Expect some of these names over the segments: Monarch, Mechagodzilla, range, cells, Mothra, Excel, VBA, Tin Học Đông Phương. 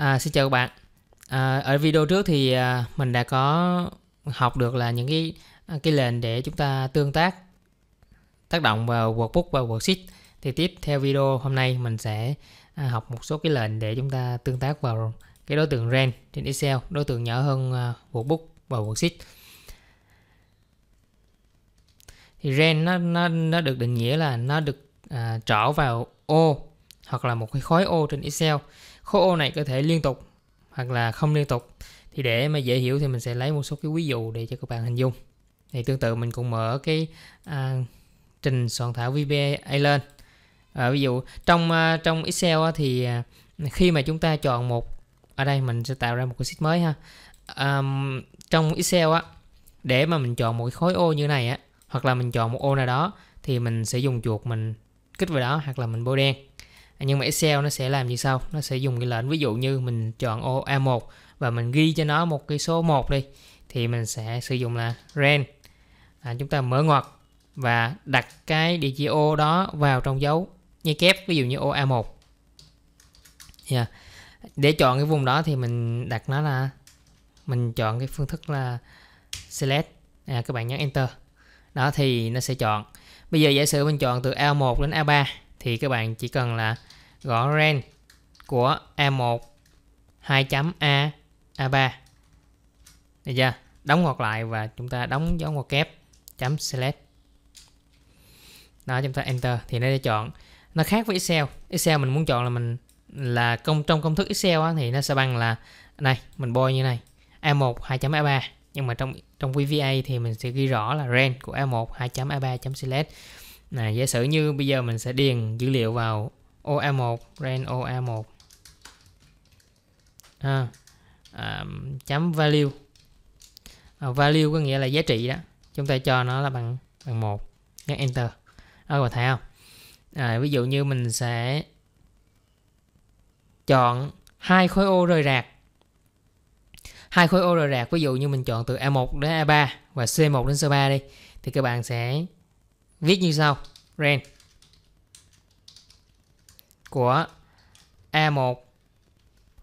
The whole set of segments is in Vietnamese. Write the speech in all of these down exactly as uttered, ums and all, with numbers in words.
À, xin chào các bạn. À, ở video trước thì à, mình đã có học được là những cái cái lệnh để chúng ta tương tác, tác động vào workbook và worksheet. Thì tiếp theo video hôm nay mình sẽ à, học một số cái lệnh để chúng ta tương tác vào cái đối tượng range trên Excel, đối tượng nhỏ hơn à, workbook và worksheet. Thì range nó nó nó được định nghĩa là nó được à, trỏ vào ô hoặc là một cái khối ô trên Excel. Khối ô này có thể liên tục hoặc là không liên tục. Thì để mà dễ hiểu thì mình sẽ lấy một số cái ví dụ để cho các bạn hình dung. Thì tương tự mình cũng mở cái à, trình soạn thảo vê bê a lên. À, ví dụ trong trong Excel thì khi mà chúng ta chọn một, ở đây mình sẽ tạo ra một cái sheet mới ha. À, trong Excel á, để mà mình chọn một cái khối ô như này á, hoặc là mình chọn một ô nào đó thì mình sẽ dùng chuột mình kích vào đó hoặc là mình bôi đen. Nhưng mà Excel nó sẽ làm như sau, nó sẽ dùng cái lệnh, ví dụ như mình chọn ô a một và mình ghi cho nó một cái số một đi, thì mình sẽ sử dụng là range. À, chúng ta mở ngoặc và đặt cái địa chỉ ô đó vào trong dấu nháy kép, ví dụ như ô a một. Yeah. Để chọn cái vùng đó thì mình đặt nó là, mình chọn cái phương thức là select, à, các bạn nhấn enter. Đó thì nó sẽ chọn. Bây giờ giả sử mình chọn từ a một đến a ba thì các bạn chỉ cần là gõ range của a một hai chấm a a ba, được chưa? Đóng ngoặc lại và chúng ta đóng dấu ngoặc kép, chấm select. Đó, chúng ta enter thì nó sẽ chọn. Nó khác với Excel. Excel mình muốn chọn là mình là công trong công thức Excel á, thì nó sẽ bằng là này, mình bôi như này, a một hai chấm a ba, nhưng mà trong trong vê bê a thì mình sẽ ghi rõ là range của a một hai chấm a ba chấm select. Này, giả sử như bây giờ mình sẽ điền dữ liệu vào ô a một, range ô a một à, à, chấm value. À, value có nghĩa là giá trị đó, chúng ta cho nó là bằng bằng một, nhấn enter. Đó, các bạn thấy không? À, ví dụ như mình sẽ chọn hai khối ô rời rạc, hai khối ô rời rạc, ví dụ như mình chọn từ a một đến a ba và xê một đến xê ba đi, thì các bạn sẽ viết như sau: range của a một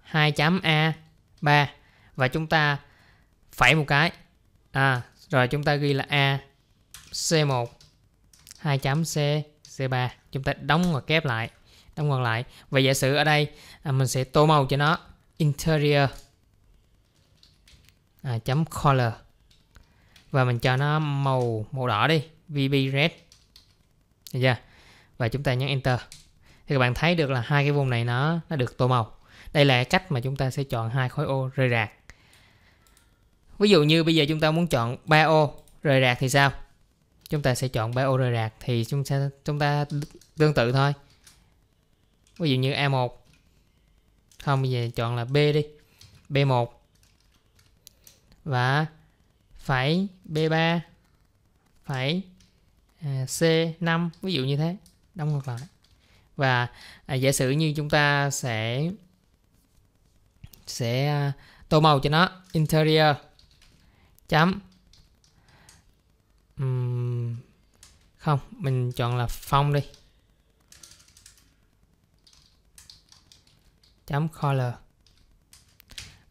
hai chấm a ba và chúng ta phẩy một cái, à, rồi chúng ta ghi là a xê một hai chấm c xê ba, chúng ta đóng ngoặc kép lại, đóng ngoặc lại. Và giả sử ở đây à, mình sẽ tô màu cho nó interior à, chấm color và mình cho nó màu màu đỏ đi, vê bê red. Được chưa? Và chúng ta nhấn enter. Thì các bạn thấy được là hai cái vùng này nó nó được tô màu. Đây là cách mà chúng ta sẽ chọn hai khối ô rời rạc. Ví dụ như bây giờ chúng ta muốn chọn ba ô rời rạc thì sao? Chúng ta sẽ chọn ba ô rời rạc thì chúng ta chúng ta tương tự thôi. Ví dụ như a một, không, bây giờ chọn là B đi, B một và phẩy B ba phẩy xê năm, ví dụ như thế, đóng ngược lại. Và à, giả sử như chúng ta sẽ sẽ à, tô màu cho nó interior chấm um, không, mình chọn là phong đi, chấm color.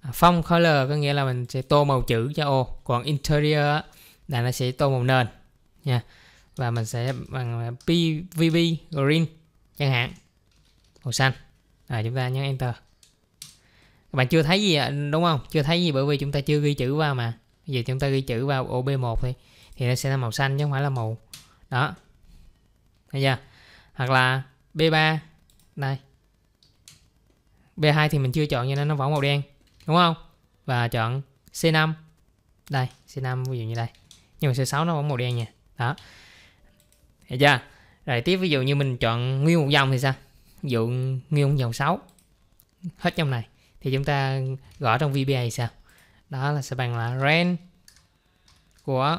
À, phong color có nghĩa là mình sẽ tô màu chữ cho ô, còn interior là nó sẽ tô màu nền nha. Và mình sẽ bằng pê vê bê green chẳng hạn, màu xanh. Rồi chúng ta nhấn enter. Các bạn chưa thấy gì đúng không? Chưa thấy gì bởi vì chúng ta chưa ghi chữ vào mà. Bây giờ chúng ta ghi chữ vào ô bê một thì thì nó sẽ là màu xanh chứ không phải là màu đó. Thấy chưa? Hoặc là bê ba đây. bê hai thì mình chưa chọn cho nên nó vẫn màu đen, đúng không? Và chọn xê năm. Đây, xê năm ví dụ như đây. Nhưng mà xê sáu nó vẫn màu đen nha. Đó. Thấy chưa? Rồi tiếp ví dụ như mình chọn nguyên một dòng thì sao? Ví dụ nguyên một dòng sáu. Hết dòng này thì chúng ta gõ trong vê bê a thì sao? Đó là sẽ bằng là range của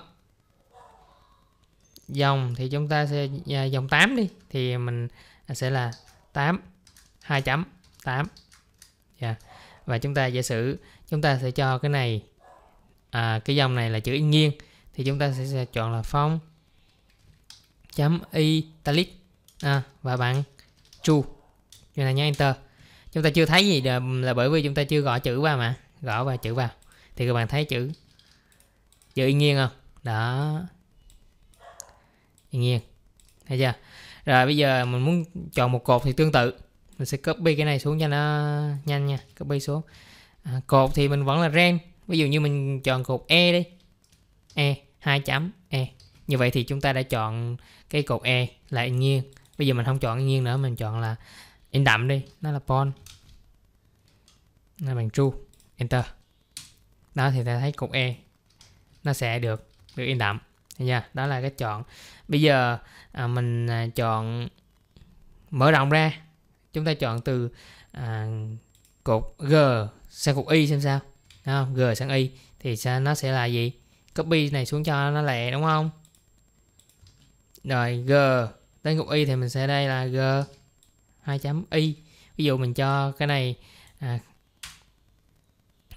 dòng, thì chúng ta sẽ dòng tám đi thì mình sẽ là tám hai chấm tám. Yeah. Và chúng ta giả sử chúng ta sẽ cho cái này à, cái dòng này là chữ nghiêng thì chúng ta sẽ chọn là font chấm italic à, và bạn true, như là nhấn enter. Chúng ta chưa thấy gì là, là bởi vì chúng ta chưa gõ chữ vào mà. Gõ vào chữ vào thì các bạn thấy chữ chữ y nghiêng không? Đó, y nghiêng, thấy chưa? Rồi bây giờ mình muốn chọn một cột thì tương tự, mình sẽ copy cái này xuống cho nó nhanh nha. Copy xuống à, cột thì mình vẫn là range. Ví dụ như mình chọn cột E đi, E hai chấm E. Như vậy thì chúng ta đã chọn cái cột E là y nghiêng. Bây giờ mình không chọn y nghiêng nữa, mình chọn là in đậm đi, nó là pon, nó bằng true, enter. Đó thì ta thấy cột E nó sẽ được được in đậm. Đó là cái chọn. Bây giờ à, mình chọn mở rộng ra, chúng ta chọn từ à, cột G sang cột Y xem sao. Không? G sang Y thì sao, nó sẽ là gì? Copy này xuống cho nó lẹ đúng không? Rồi G đến cột Y thì mình sẽ đây là G hai chấm Y. Ví dụ mình cho cái này à,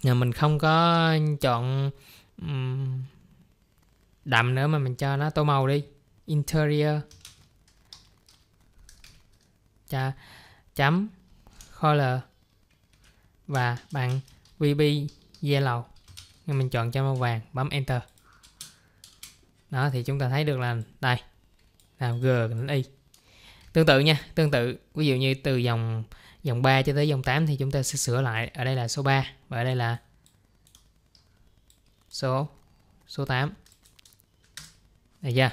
mình không có chọn um, đậm nữa mà mình cho nó tô màu đi, interior Chà, chấm color và bằng vê bê yellow, nhưng mình chọn cho màu vàng, bấm enter. Đó thì chúng ta thấy được là đây làm G đến Y. Tương tự nha, tương tự ví dụ như từ dòng dòng ba cho tới dòng tám thì chúng ta sẽ sửa lại, ở đây là số ba và ở đây là số số tám. Đấy chưa?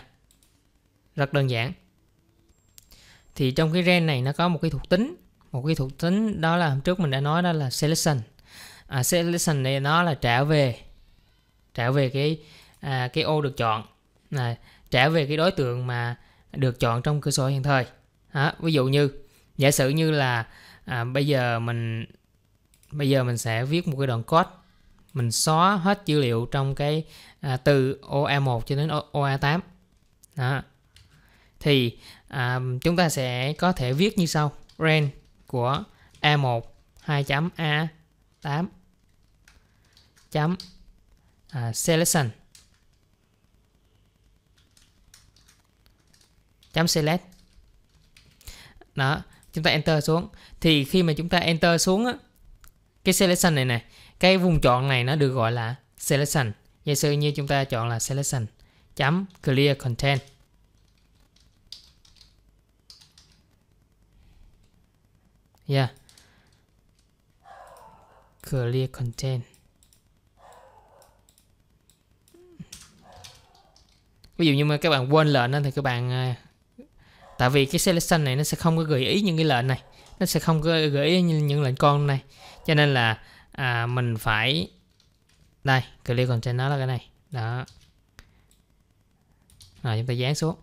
Rất đơn giản. Thì trong cái range này nó có một cái thuộc tính, một cái thuộc tính đó là hôm trước mình đã nói, đó là selection. À, selection này nó là trả về trả về cái à, cái ô được chọn, à, trả về cái đối tượng mà được chọn trong cửa sổ hiện thời. À, ví dụ như giả sử như là à, bây giờ mình bây giờ mình sẽ viết một cái đoạn code, mình xóa hết dữ liệu trong cái à, từ ô a một cho đến ô a tám. Đó. Thì à, chúng ta sẽ có thể viết như sau: range của a một hai chấm a tám chấm à, selection chấm select. Đó, chúng ta enter xuống thì khi mà chúng ta enter xuống á, cái selection này này, cái vùng chọn này nó được gọi là selection. Giả sử như chúng ta chọn là selection chấm clear content. Yeah. Clear content. Ví dụ như mà các bạn quên lệnh đó, thì các bạn, tại vì cái selection này nó sẽ không có gợi ý những cái lệnh này, nó sẽ không có gợi ý những lệnh con này, cho nên là à, mình phải đây clear content, nó là cái này đó. Rồi chúng ta dán xuống,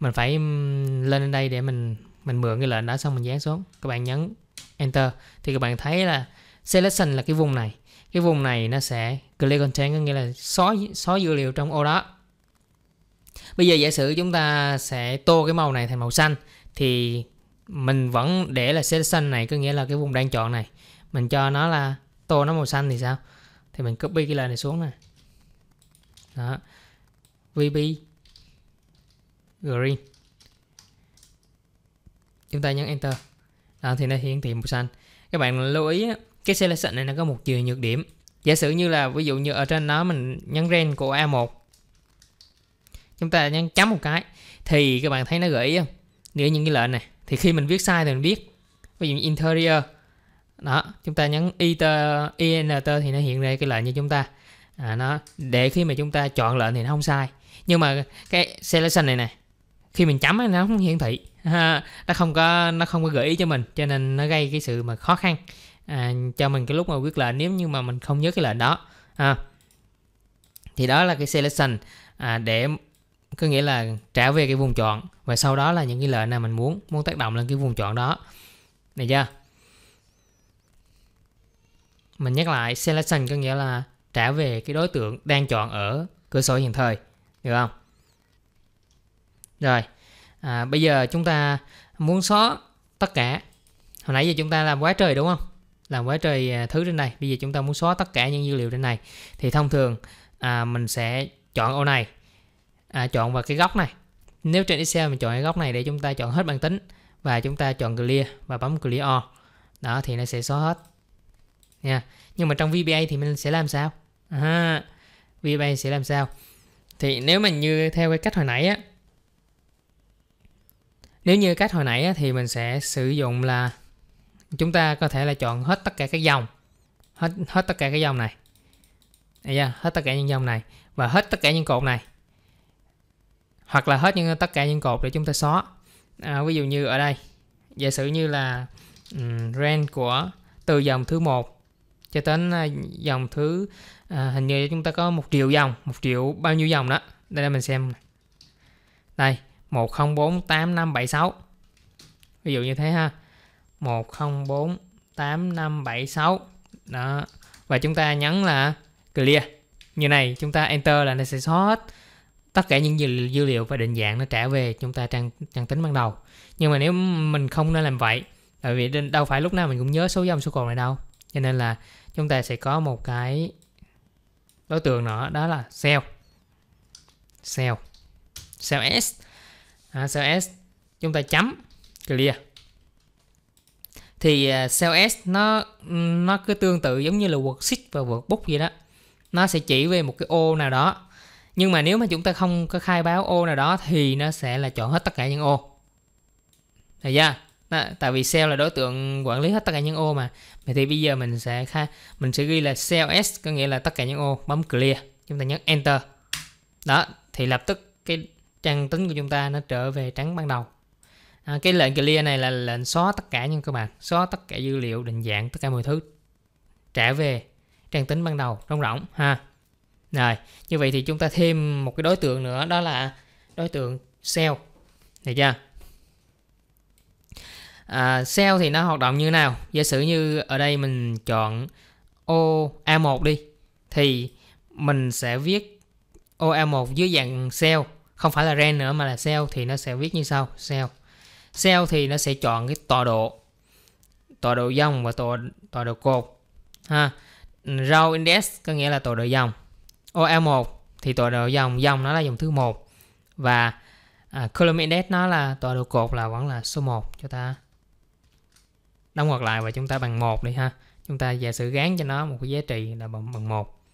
mình phải lên lên đây để mình mình mượn cái lệnh đó, xong mình dán xuống, các bạn nhấn enter thì các bạn thấy là selection là cái vùng này, cái vùng này nó sẽ clear content, có nghĩa là xóa xóa dữ liệu trong ô đó. Bây giờ giả sử chúng ta sẽ tô cái màu này thành màu xanh thì mình vẫn để là selection này, có nghĩa là cái vùng đang chọn này, mình cho nó là tô nó màu xanh thì sao? Thì mình copy cái lệnh này xuống nè. Đó. vê bê green. Chúng ta nhấn enter. Đó, thì nó hiển thị màu xanh. Các bạn lưu ý cái selection này nó có một chiều nhược điểm. Giả sử như là ví dụ như ở trên đó mình nhấn range của a một, chúng ta nhấn chấm một cái thì các bạn thấy nó gợi ý không? Nghĩa những cái lệnh này thì khi mình viết sai thì mình biết. Ví dụ như interior. Đó, chúng ta nhấn enter thì nó hiện ra cái lệnh cho chúng ta. À, nó để khi mà chúng ta chọn lệnh thì nó không sai. Nhưng mà cái selection này này, khi mình chấm nó không hiển thị, à, nó không có nó không có gợi ý cho mình, cho nên nó gây cái sự mà khó khăn à, cho mình cái lúc mà viết lệnh nếu như mà mình không nhớ cái lệnh đó. À, thì đó là cái selection à, để có nghĩa là trả về cái vùng chọn và sau đó là những cái lệnh nào mình muốn muốn tác động lên cái vùng chọn đó. Này chưa? Mình nhắc lại, selection có nghĩa là trả về cái đối tượng đang chọn ở cửa sổ hiện thời, được không? Rồi, à, bây giờ chúng ta muốn xóa tất cả. Hồi nãy giờ chúng ta làm quá trời đúng không? Làm quá trời thứ trên này. Bây giờ chúng ta muốn xóa tất cả những dữ liệu trên này. Thì thông thường à, mình sẽ chọn ô này, à, chọn vào cái góc này. Nếu trên Excel mình chọn cái góc này để chúng ta chọn hết bằng tính và chúng ta chọn clear và bấm clear all. Đó thì nó sẽ xóa hết nha. Nhưng mà trong vê bê a thì mình sẽ làm sao? À, vê bê a sẽ làm sao? Thì nếu mà như theo cái cách hồi nãy á, nếu như cách hồi nãy á, thì mình sẽ sử dụng là chúng ta có thể là chọn hết tất cả các dòng, hết hết tất cả các dòng này, yeah, hết tất cả những dòng này và hết tất cả những cột này, hoặc là hết những tất cả những cột để chúng ta xóa. À, ví dụ như ở đây, giả sử như là um, range của từ dòng thứ một cho đến dòng thứ à, hình như chúng ta có một triệu dòng, một triệu bao nhiêu dòng đó. Đây là mình xem đây, một không bốn tám năm bảy sáu, ví dụ như thế ha, một không bốn tám năm bảy sáu đó. Và chúng ta nhấn là clear như này, chúng ta enter là nó sẽ xóa hết tất cả những dữ liệu và định dạng, nó trả về chúng ta trang trang tính ban đầu. Nhưng mà nếu mình không nên làm vậy, tại vì đâu phải lúc nào mình cũng nhớ số dòng số cột này đâu, cho nên là chúng ta sẽ có một cái đối tượng nữa, đó là cell, cell, cell S, à, cell S chúng ta chấm clear. Thì cell S nó nó cứ tương tự giống như là worksheet và workbook vậy đó, nó sẽ chỉ về một cái ô nào đó. Nhưng mà nếu mà chúng ta không có khai báo ô nào đó thì nó sẽ là chọn hết tất cả những ô. Được chưa? Đó, tại vì cell là đối tượng quản lý hết tất cả những ô mà. Vậy thì bây giờ mình sẽ khai, mình sẽ ghi là cell S, có nghĩa là tất cả những ô, bấm clear, chúng ta nhấn enter. Đó, thì lập tức cái trang tính của chúng ta nó trở về trắng ban đầu. À, cái lệnh clear này là lệnh xóa tất cả những các bạn, xóa tất cả dữ liệu, định dạng, tất cả mọi thứ, trả về trang tính ban đầu trống rỗng ha. Rồi, như vậy thì chúng ta thêm một cái đối tượng nữa, đó là đối tượng cell. Được chưa? À, cell thì nó hoạt động như nào? Giả sử như ở đây mình chọn ô a một đi, thì mình sẽ viết ô a một dưới dạng cell, không phải là range nữa mà là cell, thì nó sẽ viết như sau, cell. Cell thì nó sẽ chọn cái tọa độ, tọa độ dòng và tọa, tọa độ cột ha. Row index có nghĩa là tọa độ dòng, o a một thì tọa độ dòng, dòng nó là dòng thứ một, và à, column index nó là tọa độ cột, là vẫn là số một. Cho ta đóng ngoặc lại và chúng ta bằng một đi ha. Chúng ta giả sử gán cho nó một cái giá trị là bằng một,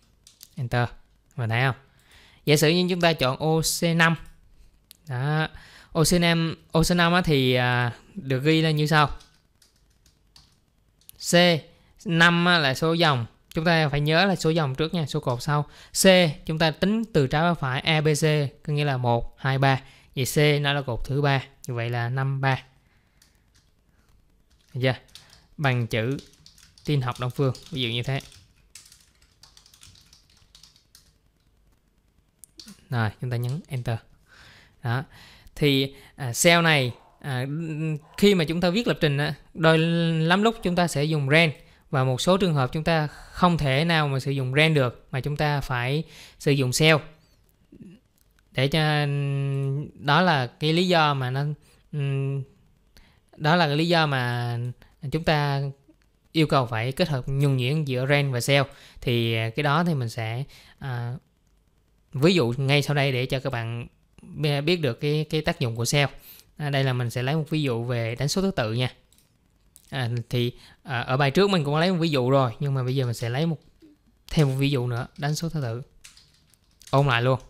enter. Mình thấy không? Giả sử như chúng ta chọn ô xê năm đó, ô xê năm, ô xê năm thì à, được ghi lên như sau, xê năm là số dòng, chúng ta phải nhớ là số dòng trước nha, số cột sau. C chúng ta tính từ trái qua phải, a bê xê có nghĩa là một, hai, ba, vậy C nó là cột thứ ba, như vậy là năm, ba. Được chưa? Bằng chữ tin học Đông Phương, ví dụ như thế. Rồi chúng ta nhấn enter. Đó. Thì à, cell này à, khi mà chúng ta viết lập trình đôi lắm lúc chúng ta sẽ dùng range, và một số trường hợp chúng ta không thể nào mà sử dụng range được mà chúng ta phải sử dụng cell. Để cho đó là cái lý do mà nó đó là cái lý do mà chúng ta yêu cầu phải kết hợp nhuần nhuyễn giữa range và cell. Thì cái đó thì mình sẽ à, ví dụ ngay sau đây để cho các bạn biết được cái cái tác dụng của cell. À, đây là mình sẽ lấy một ví dụ về đánh số thứ tự nha. À, thì à, ở bài trước mình cũng lấy một ví dụ rồi, nhưng mà bây giờ mình sẽ lấy một thêm một ví dụ nữa, đánh số thứ tự, ôn lại luôn.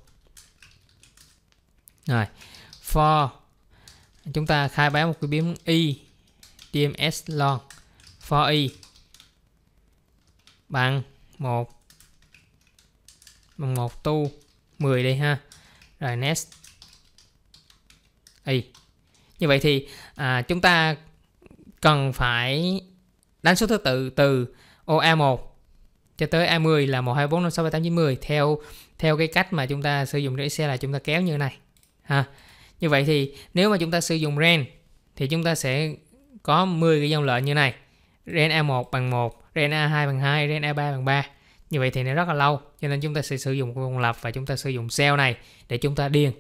Rồi for chúng ta khai báo một cái biến y tms long, for y bằng một bằng một tu mười đi ha, rồi next y. Như vậy thì à, chúng ta cần phải đánh số thứ tự từ ô a một cho tới a mười là một, hai, bốn, năm, sáu, bảy, tám, chín, mười theo theo cái cách mà chúng ta sử dụng Excel, là chúng ta kéo như thế này ha. Như vậy thì nếu mà chúng ta sử dụng range thì chúng ta sẽ có mười cái dòng lệnh như này, range a một bằng một, range a hai bằng hai, range a ba bằng ba. Như vậy thì nó rất là lâu, cho nên chúng ta sẽ sử dụng cái vòng lặp và chúng ta sử dụng cell này để chúng ta điền.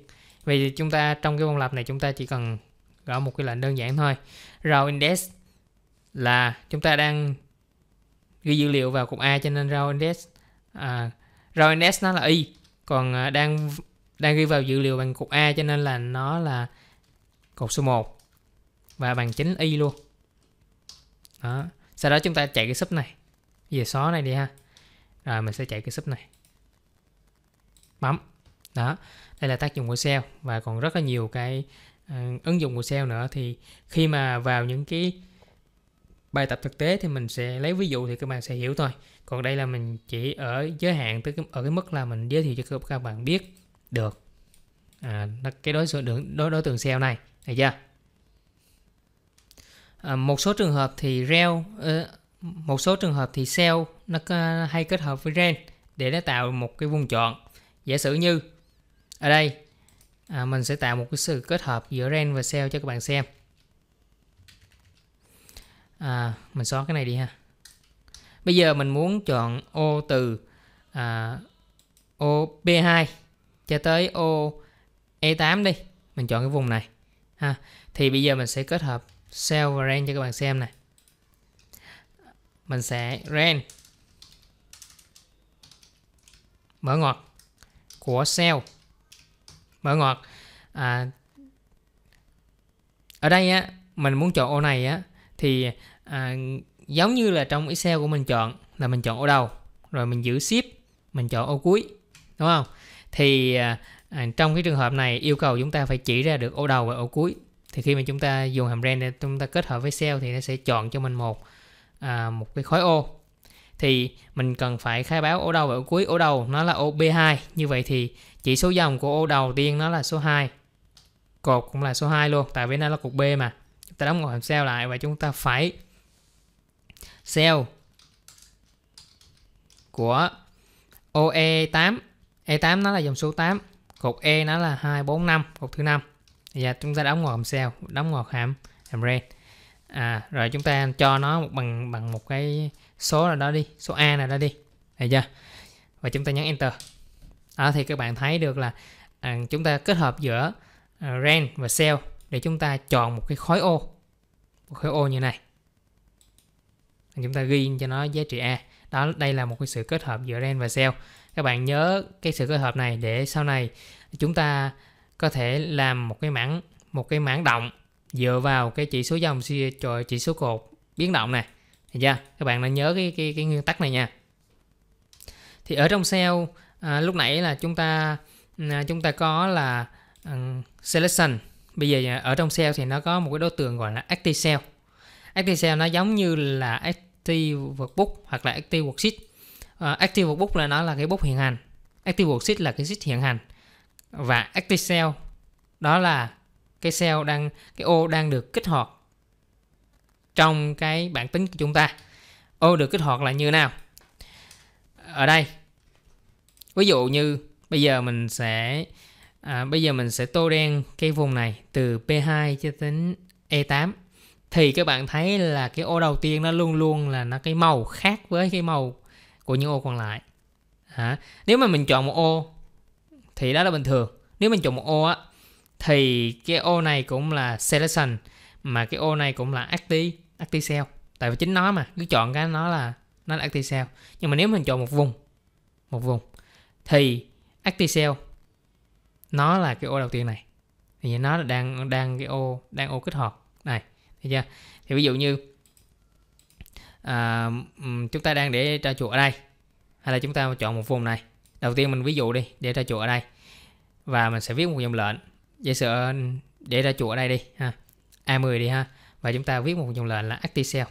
Vì chúng ta trong cái vòng lặp này chúng ta chỉ cần gọi một cái lệnh đơn giản thôi. Row index là chúng ta đang ghi dữ liệu vào cột A, cho nên row index à, row index nó là y, còn đang đang ghi vào dữ liệu bằng cột A cho nên là nó là cột số một và bằng chính y luôn. Đó. Sau đó chúng ta chạy cái sub này về xóa này đi ha. Rồi mình sẽ chạy cái sub này, bấm đó. Đây là tác dụng của Excel và còn rất là nhiều cái uh, ứng dụng của Excel nữa. Thì khi mà vào những cái bài tập thực tế thì mình sẽ lấy ví dụ thì các bạn sẽ hiểu thôi. Còn đây là mình chỉ ở giới hạn tới cái, ở cái mức là mình giới thiệu cho các bạn biết được à, cái đối tượng đối, đối tượng Excel này, được chưa? À, một số trường hợp thì rel uh, một số trường hợp thì Excel nó hay kết hợp với range để nó tạo một cái vùng chọn. Giả sử như ở đây à, mình sẽ tạo một cái sự kết hợp giữa range và Excel cho các bạn xem. À, mình xóa cái này đi ha. Bây giờ mình muốn chọn ô từ à, ô bê hai cho tới ô e tám đi. Mình chọn cái vùng này ha. Thì bây giờ mình sẽ kết hợp Cell và Range cho các bạn xem này. Mình sẽ Range mở ngoặc của Cell mở ngoặc. À, ở đây á, mình muốn chọn ô này á thì à, giống như là trong Excel của mình chọn là mình chọn ô đầu rồi mình giữ shift mình chọn ô cuối, đúng không? Thì à, trong cái trường hợp này yêu cầu chúng ta phải chỉ ra được ô đầu và ô cuối. Thì khi mà chúng ta dùng hàm range để chúng ta kết hợp với Excel thì nó sẽ chọn cho mình một à, một cái khối ô. Thì mình cần phải khai báo ô đầu và ô cuối. Ô đầu nó là ô bê hai, như vậy thì chỉ số dòng của ô đầu tiên nó là số hai, cột cũng là số hai luôn, tại vì nó là cột B mà. Chúng ta đóng ngoặc hàm cell lại và chúng ta phải cell của ô e tám. e tám nó là dòng số tám, cột E nó là hai bốn năm, cột thứ năm. Và chúng ta đóng ngoặc hàm cell, đóng ngoặc hàm hàm range. À, rồi chúng ta cho nó bằng bằng một cái số nào đó đi, số A nào đó đi, được chưa? Và chúng ta nhấn enter. Đó, thì các bạn thấy được là à, chúng ta kết hợp giữa uh, range và cell để chúng ta chọn một cái khối ô, một khối ô như này. Chúng ta ghi cho nó giá trị A. Đó, đây là một cái sự kết hợp giữa range và cell. Các bạn nhớ cái sự kết hợp này để sau này chúng ta có thể làm một cái mảng một cái mảng động dựa vào cái chỉ số dòng rồi chỉ số cột biến động này, được chưa? Các bạn nên nhớ cái cái, cái nguyên tắc này nha. Thì ở trong Excel à, lúc nãy là chúng ta à, chúng ta có là um, selection. Bây giờ ở trong Excel thì nó có một cái đối tượng gọi là active cell. Active cell nó giống như là active workbook hoặc là active worksheet. À, active workbook là nó là cái bút hiện hành, active worksheet là cái sheet hiện hành, và active cell đó là cái cell đang cái ô đang được kích hoạt trong cái bảng tính của chúng ta. Ô được kích hoạt là như nào? Ở đây ví dụ như bây giờ mình sẽ à, bây giờ mình sẽ tô đen cái vùng này từ bê hai cho đến e tám. Thì các bạn thấy là cái ô đầu tiên nó luôn luôn là nó cái màu khác với cái màu của những ô còn lại. Hả? Nếu mà mình chọn một ô thì đó là bình thường. Nếu mình chọn một ô á thì cái ô này cũng là selection, mà cái ô này cũng là active, active cell, tại vì chính nó mà cứ chọn cái nó là nó là active cell. Nhưng mà nếu mình chọn một vùng một vùng thì active cell nó là cái ô đầu tiên này, thì nó là đang đang cái ô đang ô kích hoạt này, thấy chưa? Thì ví dụ như à, chúng ta đang để trà chuột ở đây, hay là chúng ta chọn một vùng này. Đầu tiên mình ví dụ đi, để trà chuột ở đây và mình sẽ viết một dòng lệnh. Giả sử để ra chuột ở đây đi ha, a mười đi ha, và chúng ta viết một dòng lệnh là active cell.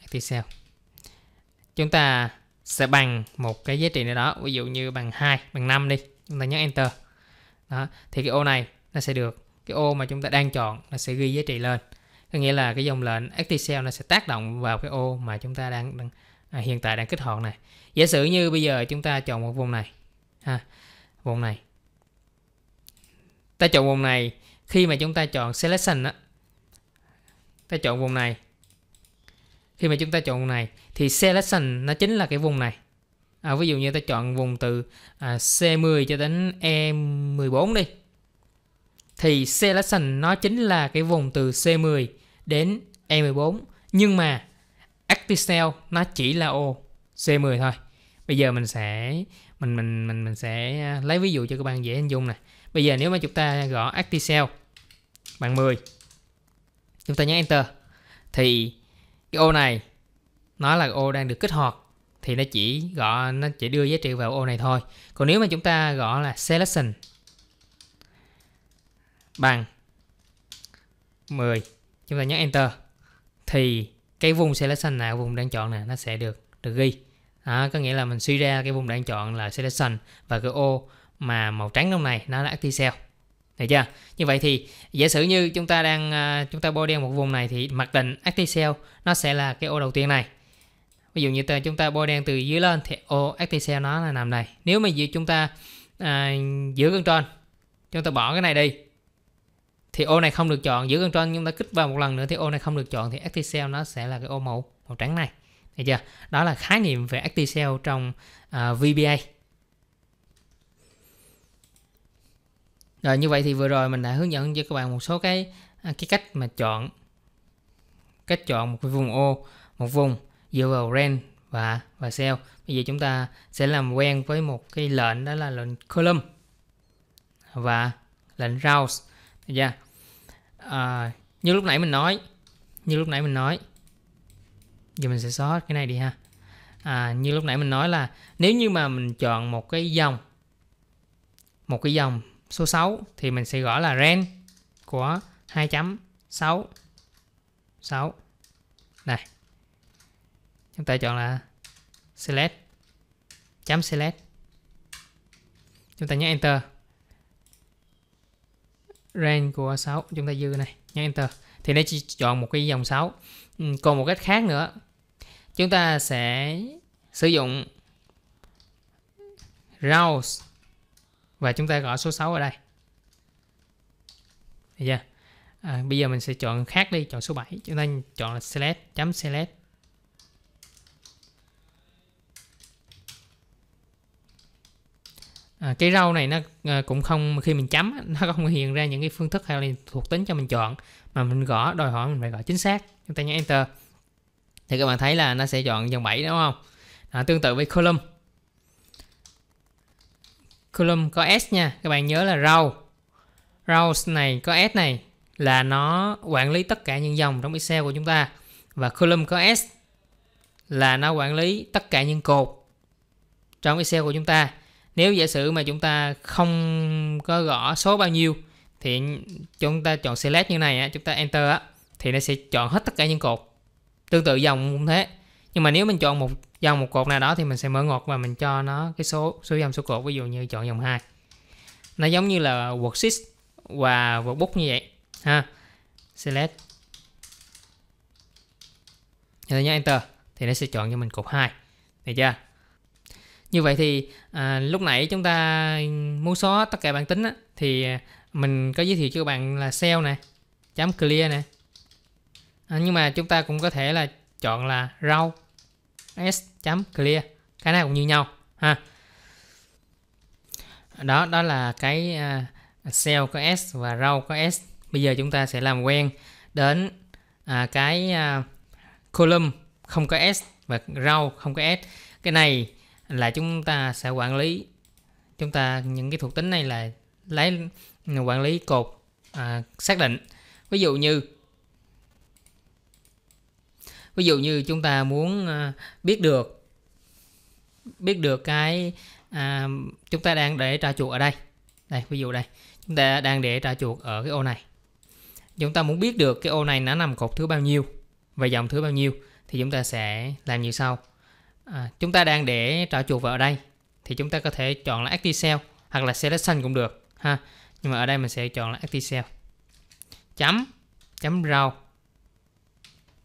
Active cell chúng ta sẽ bằng một cái giá trị nào đó, ví dụ như bằng hai, bằng năm đi. Chúng ta nhấn enter. Đó, thì cái ô này nó sẽ được cái ô mà chúng ta đang chọn, nó sẽ ghi giá trị lên. Có nghĩa là cái dòng lệnh active cell nó sẽ tác động vào cái ô mà chúng ta đang, đang à, hiện tại đang kích hoạt này. Giả sử như bây giờ chúng ta chọn một vùng này ha, vùng này. Ta chọn vùng này, khi mà chúng ta chọn selection á, ta chọn vùng này. Khi mà chúng ta chọn vùng này thì selection nó chính là cái vùng này. À, ví dụ như ta chọn vùng từ à, xê mười cho đến e mười bốn đi. Thì selection nó chính là cái vùng từ xê mười đến e mười bốn, nhưng mà active cell nó chỉ là ô xê mười thôi. Bây giờ mình sẽ mình mình mình mình sẽ lấy ví dụ cho các bạn dễ hình dung này. Bây giờ nếu mà chúng ta gõ active cell bằng mười, chúng ta nhấn enter, thì Cái ô này nó là ô đang được kích hoạt thì nó chỉ gọi nó chỉ đưa giá trị vào ô này thôi. Còn nếu mà chúng ta gọi là selection bằng mười, chúng ta nhấn enter thì cái vùng selection nào vùng đang chọn này nó sẽ được được ghi. À, có nghĩa là mình suy ra cái vùng đang chọn là selection và cái ô mà màu trắng trong này nó là active cell. Được chưa? Như vậy thì giả sử như chúng ta đang chúng ta bôi đen một vùng này thì mặc định active cell nó sẽ là cái ô đầu tiên này. Ví dụ như ta chúng ta bôi đen từ dưới lên thì ô active cell nó là nằm này. Nếu mà chúng ta à, giữ control, chúng ta bỏ cái này đi thì ô này không được chọn, giữ control chúng ta kích vào một lần nữa thì ô này không được chọn thì active cell nó sẽ là cái ô màu màu trắng này. Được chưa? Đó là khái niệm về active cell trong à, vê bê a. Rồi, như vậy thì vừa rồi mình đã hướng dẫn cho các bạn một số cái cái cách mà chọn cách chọn một cái vùng ô, một vùng dựa vào range và và cell. Bây giờ chúng ta sẽ làm quen với một cái lệnh, đó là lệnh column và lệnh rows. Được chưa? À, như lúc nãy mình nói, như lúc nãy mình nói, giờ mình sẽ xóa cái này đi ha. À, như lúc nãy mình nói là nếu như mà mình chọn một cái dòng, một cái dòng số sáu thì mình sẽ gọi là range của hai chấm sáu sáu này. Chúng ta chọn là select chấm select. Chúng ta nhấn enter. Range của sáu chúng ta dư này, nhấn enter thì nó chỉ chọn một cái dòng sáu. Còn một cách khác nữa, chúng ta sẽ sử dụng rows và chúng ta gọi số sáu ở đây. Được chưa? À, bây giờ mình sẽ chọn khác đi, chọn số bảy. Chúng ta chọn là select chấm select. À, cái row này nó cũng không, khi mình chấm nó không hiện ra những cái phương thức hay là thuộc tính cho mình chọn, mà mình gõ đòi hỏi mình phải gõ chính xác. Chúng ta nhấn enter thì các bạn thấy là nó sẽ chọn dòng bảy, đúng không? À, tương tự với column. Column có S nha, các bạn nhớ là row rows này có S này là nó quản lý tất cả những dòng trong Excel của chúng ta, và column có S là nó quản lý tất cả những cột trong Excel của chúng ta. Nếu giả sử mà chúng ta không có gõ số bao nhiêu thì chúng ta chọn select như này, chúng ta enter thì nó sẽ chọn hết tất cả những cột. Tương tự dòng cũng thế, nhưng mà nếu mình chọn một dòng một cột nào đó thì mình sẽ mở ngoặc và mình cho nó cái số số dòng số cột, ví dụ như chọn dòng hai. Nó giống như là worksheet và workbook như vậy ha. Select nhấn enter thì nó sẽ chọn cho mình cột hai. Được chưa? Như vậy thì à, lúc nãy chúng ta muốn xóa tất cả bảng tính á, thì mình có giới thiệu cho các bạn là cell nè, chấm clear nè. À, nhưng mà chúng ta cũng có thể là chọn là row s.clear, cái này cũng như nhau ha. Đó đó là cái uh, cell có S và row có S. Bây giờ chúng ta sẽ làm quen đến uh, cái uh, column không có S và row không có S. Cái này là chúng ta sẽ quản lý, chúng ta những cái thuộc tính này là lấy quản lý cột à, xác định. Ví dụ như ví dụ như chúng ta muốn à, biết được biết được cái à, chúng ta đang để trà chuột ở đây đây ví dụ đây chúng ta đang để trà chuột ở cái ô này. Chúng ta muốn biết được cái ô này nó nằm cột thứ bao nhiêu và dòng thứ bao nhiêu thì chúng ta sẽ làm như sau. À, chúng ta đang để trà chuột vào ở đây thì chúng ta có thể chọn là active cell hoặc là selection cũng được ha, nhưng mà ở đây mình sẽ chọn là active cell chấm chấm row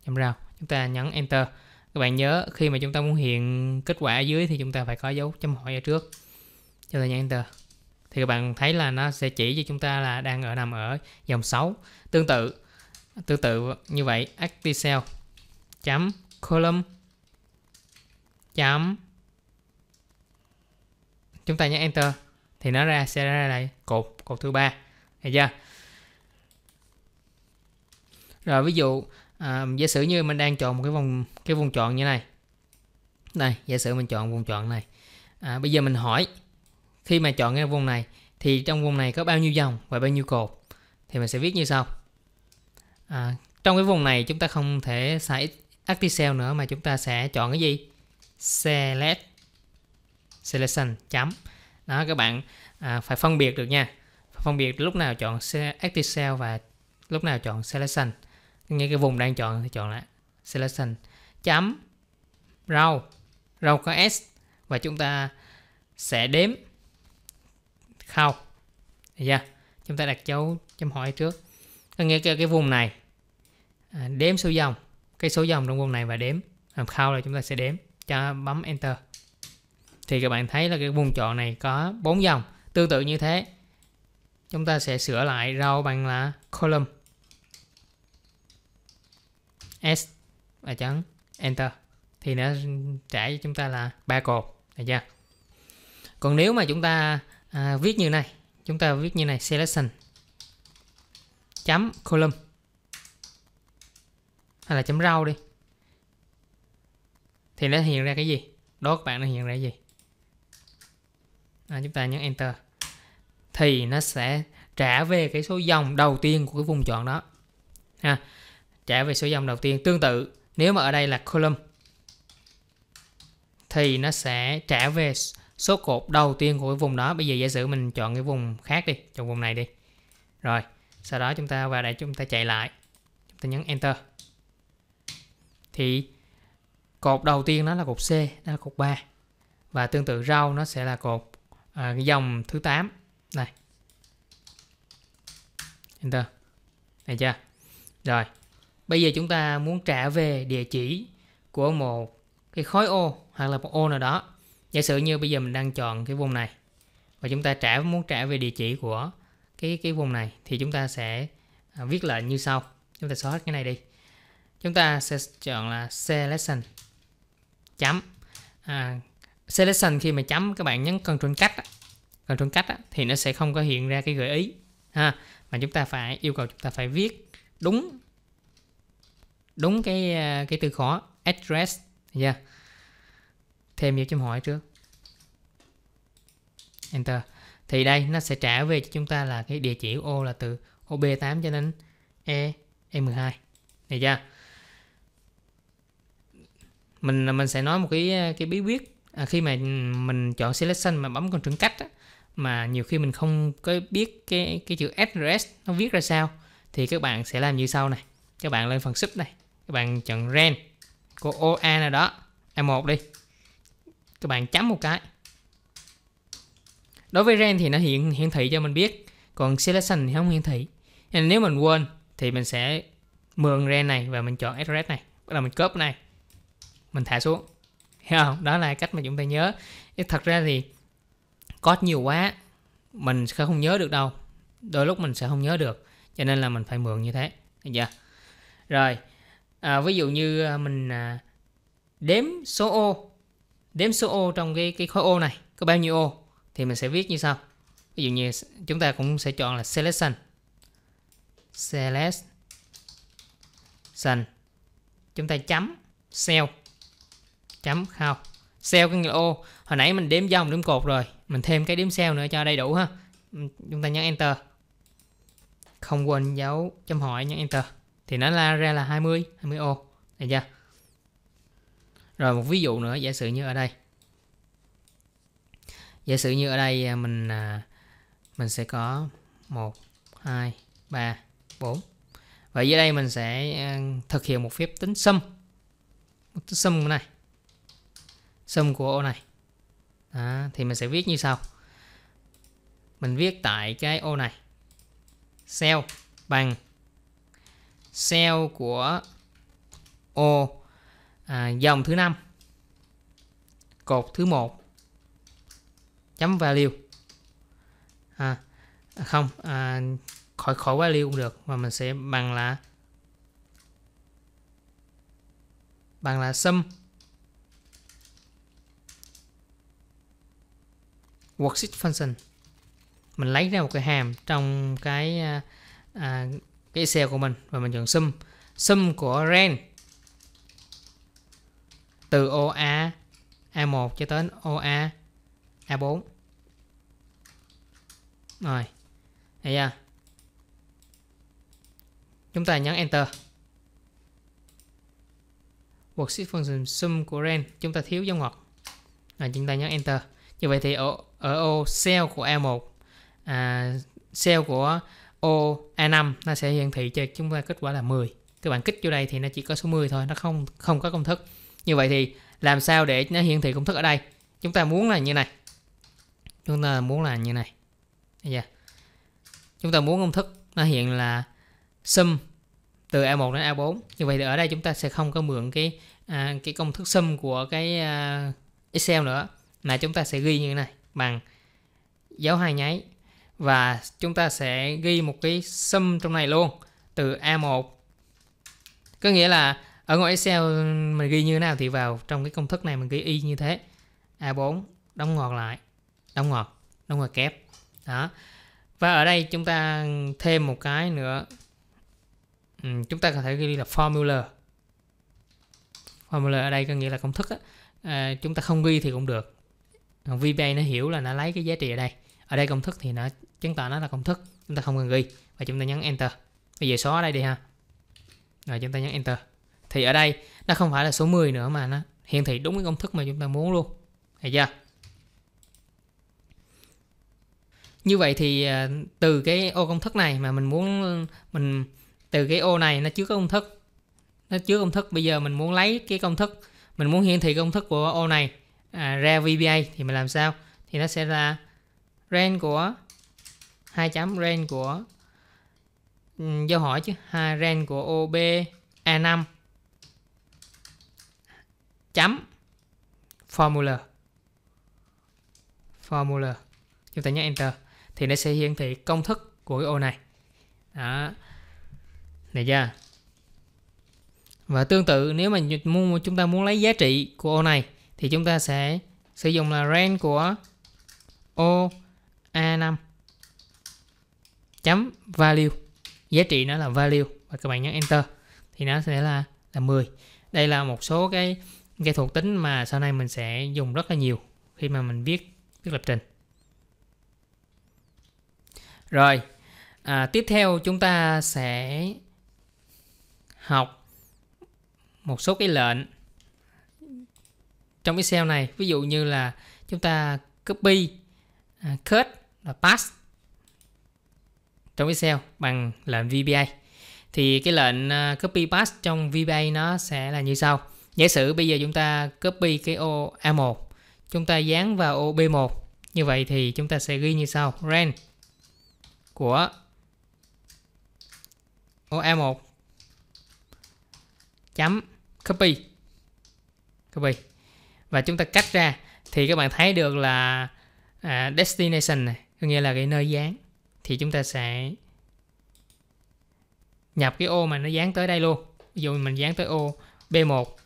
chấm row. Chúng ta nhấn enter. Các bạn nhớ khi mà chúng ta muốn hiện kết quả ở dưới thì chúng ta phải có dấu chấm hỏi ở trước. Chúng ta nhấn enter thì các bạn thấy là nó sẽ chỉ cho chúng ta là đang ở nằm ở dòng sáu. Tương tự tương tự như vậy, active cell chấm column chấm chúng ta nhấn enter thì nó ra sẽ ra đây cột cột thứ ba. Được chưa? Rồi ví dụ à, giả sử như mình đang chọn một cái vùng cái vùng chọn như này này, giả sử mình chọn vùng chọn này. À, bây giờ mình hỏi khi mà chọn cái vùng này thì trong vùng này có bao nhiêu dòng và bao nhiêu cột thì mình sẽ viết như sau. À, trong cái vùng này chúng ta không thể xài Excel nữa mà chúng ta sẽ chọn cái gì? Select, selection chấm. Đó các bạn à, phải phân biệt được nha. Phải phân biệt lúc nào chọn Excel và lúc nào chọn selection. Nghĩa cái vùng đang chọn thì chọn lại selection chấm row, row có S và chúng ta sẽ đếm khâu. Yeah. Chúng ta đặt dấu chấm hỏi trước. Có nghĩa cái, cái vùng này à, đếm số dòng, cái số dòng trong vùng này và đếm làm khâu là chúng ta sẽ đếm. Cho bấm enter. Thì các bạn thấy là cái vùng chọn này có bốn dòng. Tương tự như thế, chúng ta sẽ sửa lại row bằng là column S và chấm enter. Thì nó trả cho chúng ta là ba cột. Được chưa? Còn nếu mà chúng ta à, viết như này, chúng ta viết như này selection chấm column hay là chấm row đi, thì nó hiện ra cái gì? Đó các bạn, nó hiện ra cái gì? À, chúng ta nhấn enter thì nó sẽ trả về cái số dòng đầu tiên của cái vùng chọn đó ha, trả về số dòng đầu tiên. Tương tự nếu mà ở đây là column thì nó sẽ trả về số cột đầu tiên của cái vùng đó. Bây giờ giả sử mình chọn cái vùng khác đi, chọn vùng này đi. Rồi, sau đó chúng ta vào đây, chúng ta chạy lại. Chúng ta nhấn enter. Thì cột đầu tiên nó là cột C, đó là cột ba. Và tương tự row nó sẽ là cột à, cái dòng thứ tám này. Enter. Này chưa? Rồi. Bây giờ chúng ta muốn trả về địa chỉ của một cái khối ô hoặc là một ô nào đó. Giả sử như bây giờ mình đang chọn cái vùng này và chúng ta trả muốn trả về địa chỉ của cái cái vùng này thì chúng ta sẽ à, viết lệnh như sau. Chúng ta xóa hết cái này đi. Chúng ta sẽ chọn là selection chấm à, selection khi mà chấm các bạn nhấn Ctrl cách, Ctrl cách thì nó sẽ không có hiện ra cái gợi ý ha, mà chúng ta phải yêu cầu chúng ta phải viết đúng đúng cái cái từ khóa address nha. Yeah. Thêm nhiều chấm hỏi trước. Enter. Thì đây nó sẽ trả về cho chúng ta là cái địa chỉ ô là từ ô B tám cho đến E mười hai. Này chưa? Mình mình sẽ nói một cái cái bí quyết à, khi mà mình chọn selection mà bấm Ctrl cách á, mà nhiều khi mình không có biết cái cái chữ address nó viết ra sao thì các bạn sẽ làm như sau này. Các bạn lên phần sub này, các bạn chọn range của ô A nào đó, A một đi. Các bạn chấm một cái. Đối với range thì nó hiện hiển thị cho mình biết, còn selection thì không hiển thị. Nên nếu mình quên thì mình sẽ mượn range này và mình chọn address này, bắt đầu mình copy này. Mình thả xuống. Hiểu không? Đó là cách mà chúng ta nhớ. Thật ra thì code nhiều quá mình sẽ không nhớ được đâu. Đôi lúc mình sẽ không nhớ được, cho nên là mình phải mượn như thế. Được chưa? Rồi, à, ví dụ như mình à, đếm số ô đếm số ô trong cái cái khối ô này có bao nhiêu ô thì mình sẽ viết như sau. Ví dụ như chúng ta cũng sẽ chọn là selection selection chúng ta chấm cell chấm khâu. Cell cái nghĩa ô, hồi nãy mình đếm dòng đếm cột rồi, mình thêm cái đếm cell nữa cho đầy đủ ha. Chúng ta nhấn enter, không quên dấu chấm hỏi, nhấn enter thì nó la ra là hai mươi ô. Được chưa? Rồi một ví dụ nữa, giả sử như ở đây. Giả sử như ở đây mình mình sẽ có một, hai, ba, bốn. Và dưới đây mình sẽ thực hiện một phép tính sum. Tính sum này. Sum của ô này. Đó, thì mình sẽ viết như sau. Mình viết tại cái ô này. Cell bằng cell của ô À, dòng thứ năm, cột thứ một, chấm value à, không à, khỏi khỏi value cũng được, mà mình sẽ bằng là bằng là sum worksheet function. Mình lấy ra một cái hàm trong cái à, cái Excel của mình và mình chọn sum sum của range từ ô A, A một cho đến ô A, A bốn. Rồi. Thấy chưa? Chúng ta nhấn enter. worksheet function sum của range chúng ta thiếu dấu ngoặc. À, chúng ta nhấn enter. Như vậy thì ở, ở ô cell của A một, à, cell của ô A năm nó sẽ hiển thị cho chúng ta kết quả là mười. Các bạn kích vô đây thì nó chỉ có số mười thôi, nó không không có công thức. Như vậy thì làm sao để nó hiển thị công thức ở đây? Chúng ta muốn là như này. Chúng ta muốn là như này. Yeah. Chúng ta muốn công thức nó hiện là sum từ A một đến A bốn. Như vậy thì ở đây chúng ta sẽ không có mượn cái à, cái công thức sum của cái à, Excel nữa, mà chúng ta sẽ ghi như thế này bằng dấu hai nháy, và chúng ta sẽ ghi một cái sum trong này luôn từ A một. Có nghĩa là ở ngoài Excel mình ghi như thế nào thì vào trong cái công thức này mình ghi y như thế. A bốn đóng ngoặc lại, đóng ngoặc, đóng ngoặc kép. Đó. Và ở đây chúng ta thêm một cái nữa. Ừ, chúng ta có thể ghi là formula. Formula ở đây có nghĩa là công thức á. À, chúng ta không ghi thì cũng được. vê bê a nó hiểu là nó lấy cái giá trị ở đây. Ở đây công thức thì nó chứng tỏ nó là công thức, chúng ta không cần ghi. Và chúng ta nhấn enter. Bây giờ xóa ở đây đi ha. Rồi chúng ta nhấn enter. Thì ở đây nó không phải là số mười nữa mà nó hiển thị đúng cái công thức mà chúng ta muốn luôn. Thấy chưa? Như vậy thì từ cái ô công thức này mà mình muốn mình từ cái ô này nó chứa công thức. Nó chứa công thức, bây giờ mình muốn lấy cái công thức, mình muốn hiển thị công thức của ô này à, ra vê bê a thì mình làm sao? Thì nó sẽ là range của hai chấm range của um, dấu hỏi chứ, hai range của ô bê A năm chấm formula. Formula. Chúng ta nhấn enter thì nó sẽ hiển thị công thức của cái ô này. Đó. Này chưa? Và tương tự nếu mà muốn chúng ta muốn lấy giá trị của ô này thì chúng ta sẽ sử dụng là range của ô A năm chấm value. Giá trị nó là value và các bạn nhấn enter thì nó sẽ là là mười. Đây là một số cái cái thuộc tính mà sau này mình sẽ dùng rất là nhiều khi mà mình viết viết lập trình. Rồi, à, tiếp theo chúng ta sẽ học một số cái lệnh trong Excel này. Ví dụ như là chúng ta copy, à, cut và paste trong Excel bằng lệnh vê bê a. Thì cái lệnh copy paste trong vê bê a nó sẽ là như sau. Giả sử bây giờ chúng ta copy cái ô A một, chúng ta dán vào ô B một. Như vậy thì chúng ta sẽ ghi như sau: range của ô A một chấm copy. Copy. Và chúng ta cắt ra thì các bạn thấy được là à, destination này, có nghĩa là cái nơi dán. Thì chúng ta sẽ nhập cái ô mà nó dán tới đây luôn. Ví dụ mình dán tới ô B một.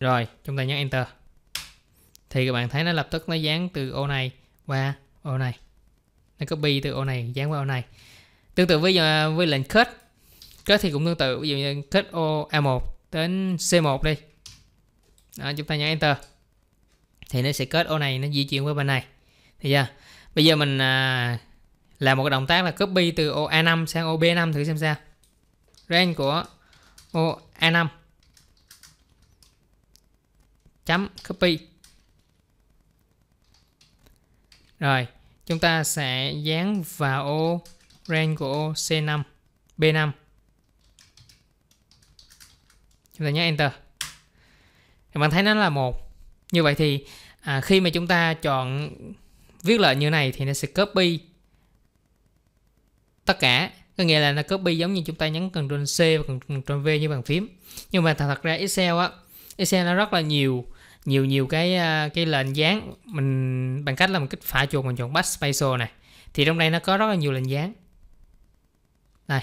Rồi, chúng ta nhấn enter. Thì các bạn thấy nó lập tức nó dán từ ô này qua ô này. Nó copy từ ô này dán qua ô này. Tương tự với với lệnh cut. Cut thì cũng tương tự, ví dụ như cut ô A một đến C một đi. Đó, chúng ta nhấn enter. Thì nó sẽ cut ô này, nó di chuyển qua bên này. Thì giờ bây giờ mình à, làm một cái động tác là copy từ ô A năm sang ô B năm thử xem sao. Range của ô A năm chấm copy. Rồi, chúng ta sẽ dán vào ô range của ô C năm, B năm. Chúng ta nhấn enter. Các bạn thấy nó là một. Như vậy thì à, khi mà chúng ta chọn viết lệnh như này thì nó sẽ copy tất cả. Có nghĩa là nó copy giống như chúng ta nhấn Ctrl C và Ctrl V như bàn phím. Nhưng mà thật ra Excel á, Excel nó rất là nhiều nhiều nhiều cái cái lệnh dán. Mình bằng cách là mình kích phải chuột mình chọn backspace này. Thì trong đây nó có rất là nhiều lệnh dán. Đây,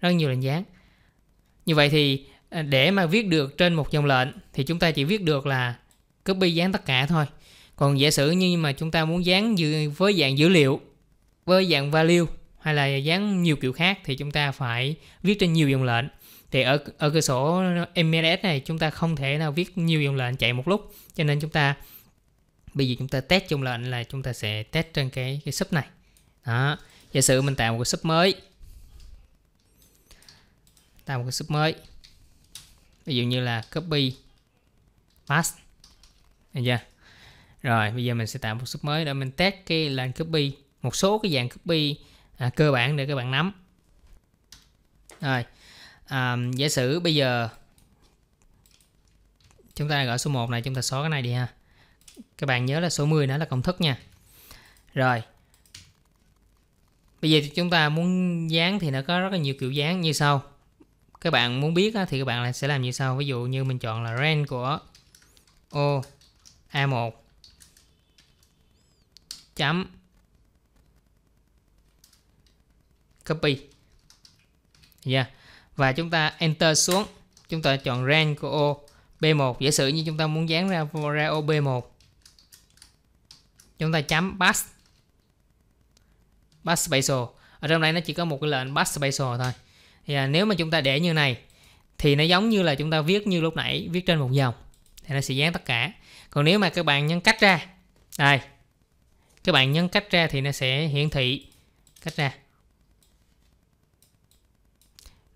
rất nhiều lệnh dán. Như vậy thì để mà viết được trên một dòng lệnh thì chúng ta chỉ viết được là copy dán tất cả thôi. Còn giả sử như mà chúng ta muốn dán với dạng dữ liệu, với dạng value hay là dán nhiều kiểu khác thì chúng ta phải viết trên nhiều dòng lệnh. Thì ở ở cửa sổ em ét ét này chúng ta không thể nào viết nhiều dòng lệnh chạy một lúc, cho nên chúng ta bây giờ chúng ta test dòng lệnh là chúng ta sẽ test trên cái cái sub này. Đó, giả sử mình tạo một cái sub mới. Tạo một cái sub mới. ví dụ như là copy paste. Được. Rồi bây giờ mình sẽ tạo một sub mới để mình test cái line copy, một số cái dạng copy à, cơ bản để các bạn nắm. Rồi à, giả sử bây giờ chúng ta gọi số một này, chúng ta xóa cái này đi ha. Các bạn nhớ là số mười nó là công thức nha. Rồi bây giờ chúng ta muốn dán thì nó có rất là nhiều kiểu dán như sau. Các bạn muốn biết thì các bạn sẽ làm như sau. Ví dụ như mình chọn là range của ô a một chấm copy. Yeah. Và chúng ta enter xuống, chúng ta chọn range của ô bê một. Giả sử như chúng ta muốn dán ra, ra ô bê một, chúng ta chấm pass pass special. Ở trong đây nó chỉ có một cái lệnh pass special thôi. Yeah. Nếu mà chúng ta để như này thì nó giống như là chúng ta viết như lúc nãy, viết trên một dòng thì nó sẽ dán tất cả. Còn nếu mà các bạn nhân cách ra đây, các bạn nhân cách ra thì nó sẽ hiển thị cách ra,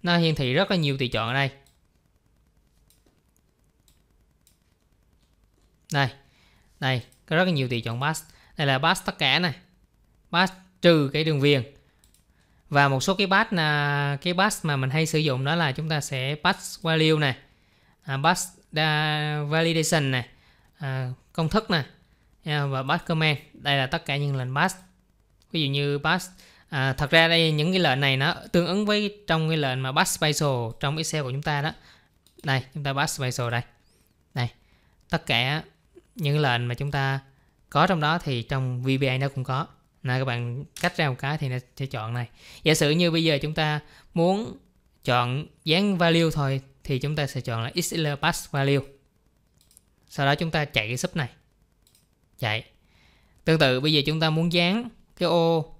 nó hiển thị rất là nhiều tùy chọn ở đây. Đây, đây có rất là nhiều tùy chọn pass. Đây là pass tất cả này, pass trừ cái đường viền. Và một số cái pass là cái pass mà mình hay sử dụng đó là chúng ta sẽ pass value này, à, pass validation này, à, công thức này, yeah, và pass command. Đây là tất cả những lệnh pass. Ví dụ như pass à, thật ra đây những cái lệnh này nó tương ứng với trong cái lệnh mà pass special trong Excel của chúng ta đó. Đây chúng ta pass special đây. Đây tất cả những lệnh mà chúng ta có trong đó thì trong vê bê a nó cũng có. Này, các bạn cách ra một cái thì nó sẽ chọn này. Giả sử như bây giờ chúng ta muốn chọn dán value thôi thì chúng ta sẽ chọn là xl pass value. Sau đó chúng ta chạy cái sub này. Chạy. Tương tự bây giờ chúng ta muốn dán cái ô,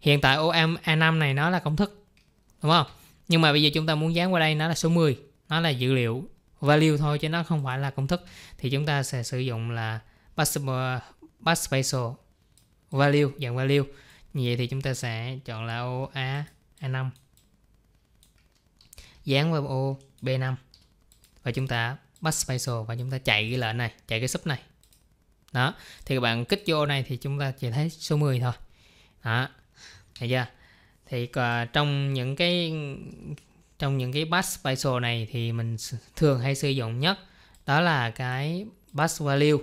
hiện tại ô a năm này nó là công thức, đúng không? Nhưng mà bây giờ chúng ta muốn dán qua đây nó là số mười, nó là dữ liệu value thôi chứ nó không phải là công thức, thì chúng ta sẽ sử dụng là pass, pass special value, dạng value. Như vậy thì chúng ta sẽ chọn là ô a năm dán qua ô bê năm và chúng ta pass special và chúng ta chạy cái lệnh này, chạy cái sub này. Đó, thì các bạn kích vô này thì chúng ta chỉ thấy số mười thôi. Đó. Thấy chưa? Thì uh, trong những cái trong những cái pass special này thì mình thường hay sử dụng nhất đó là cái pass value.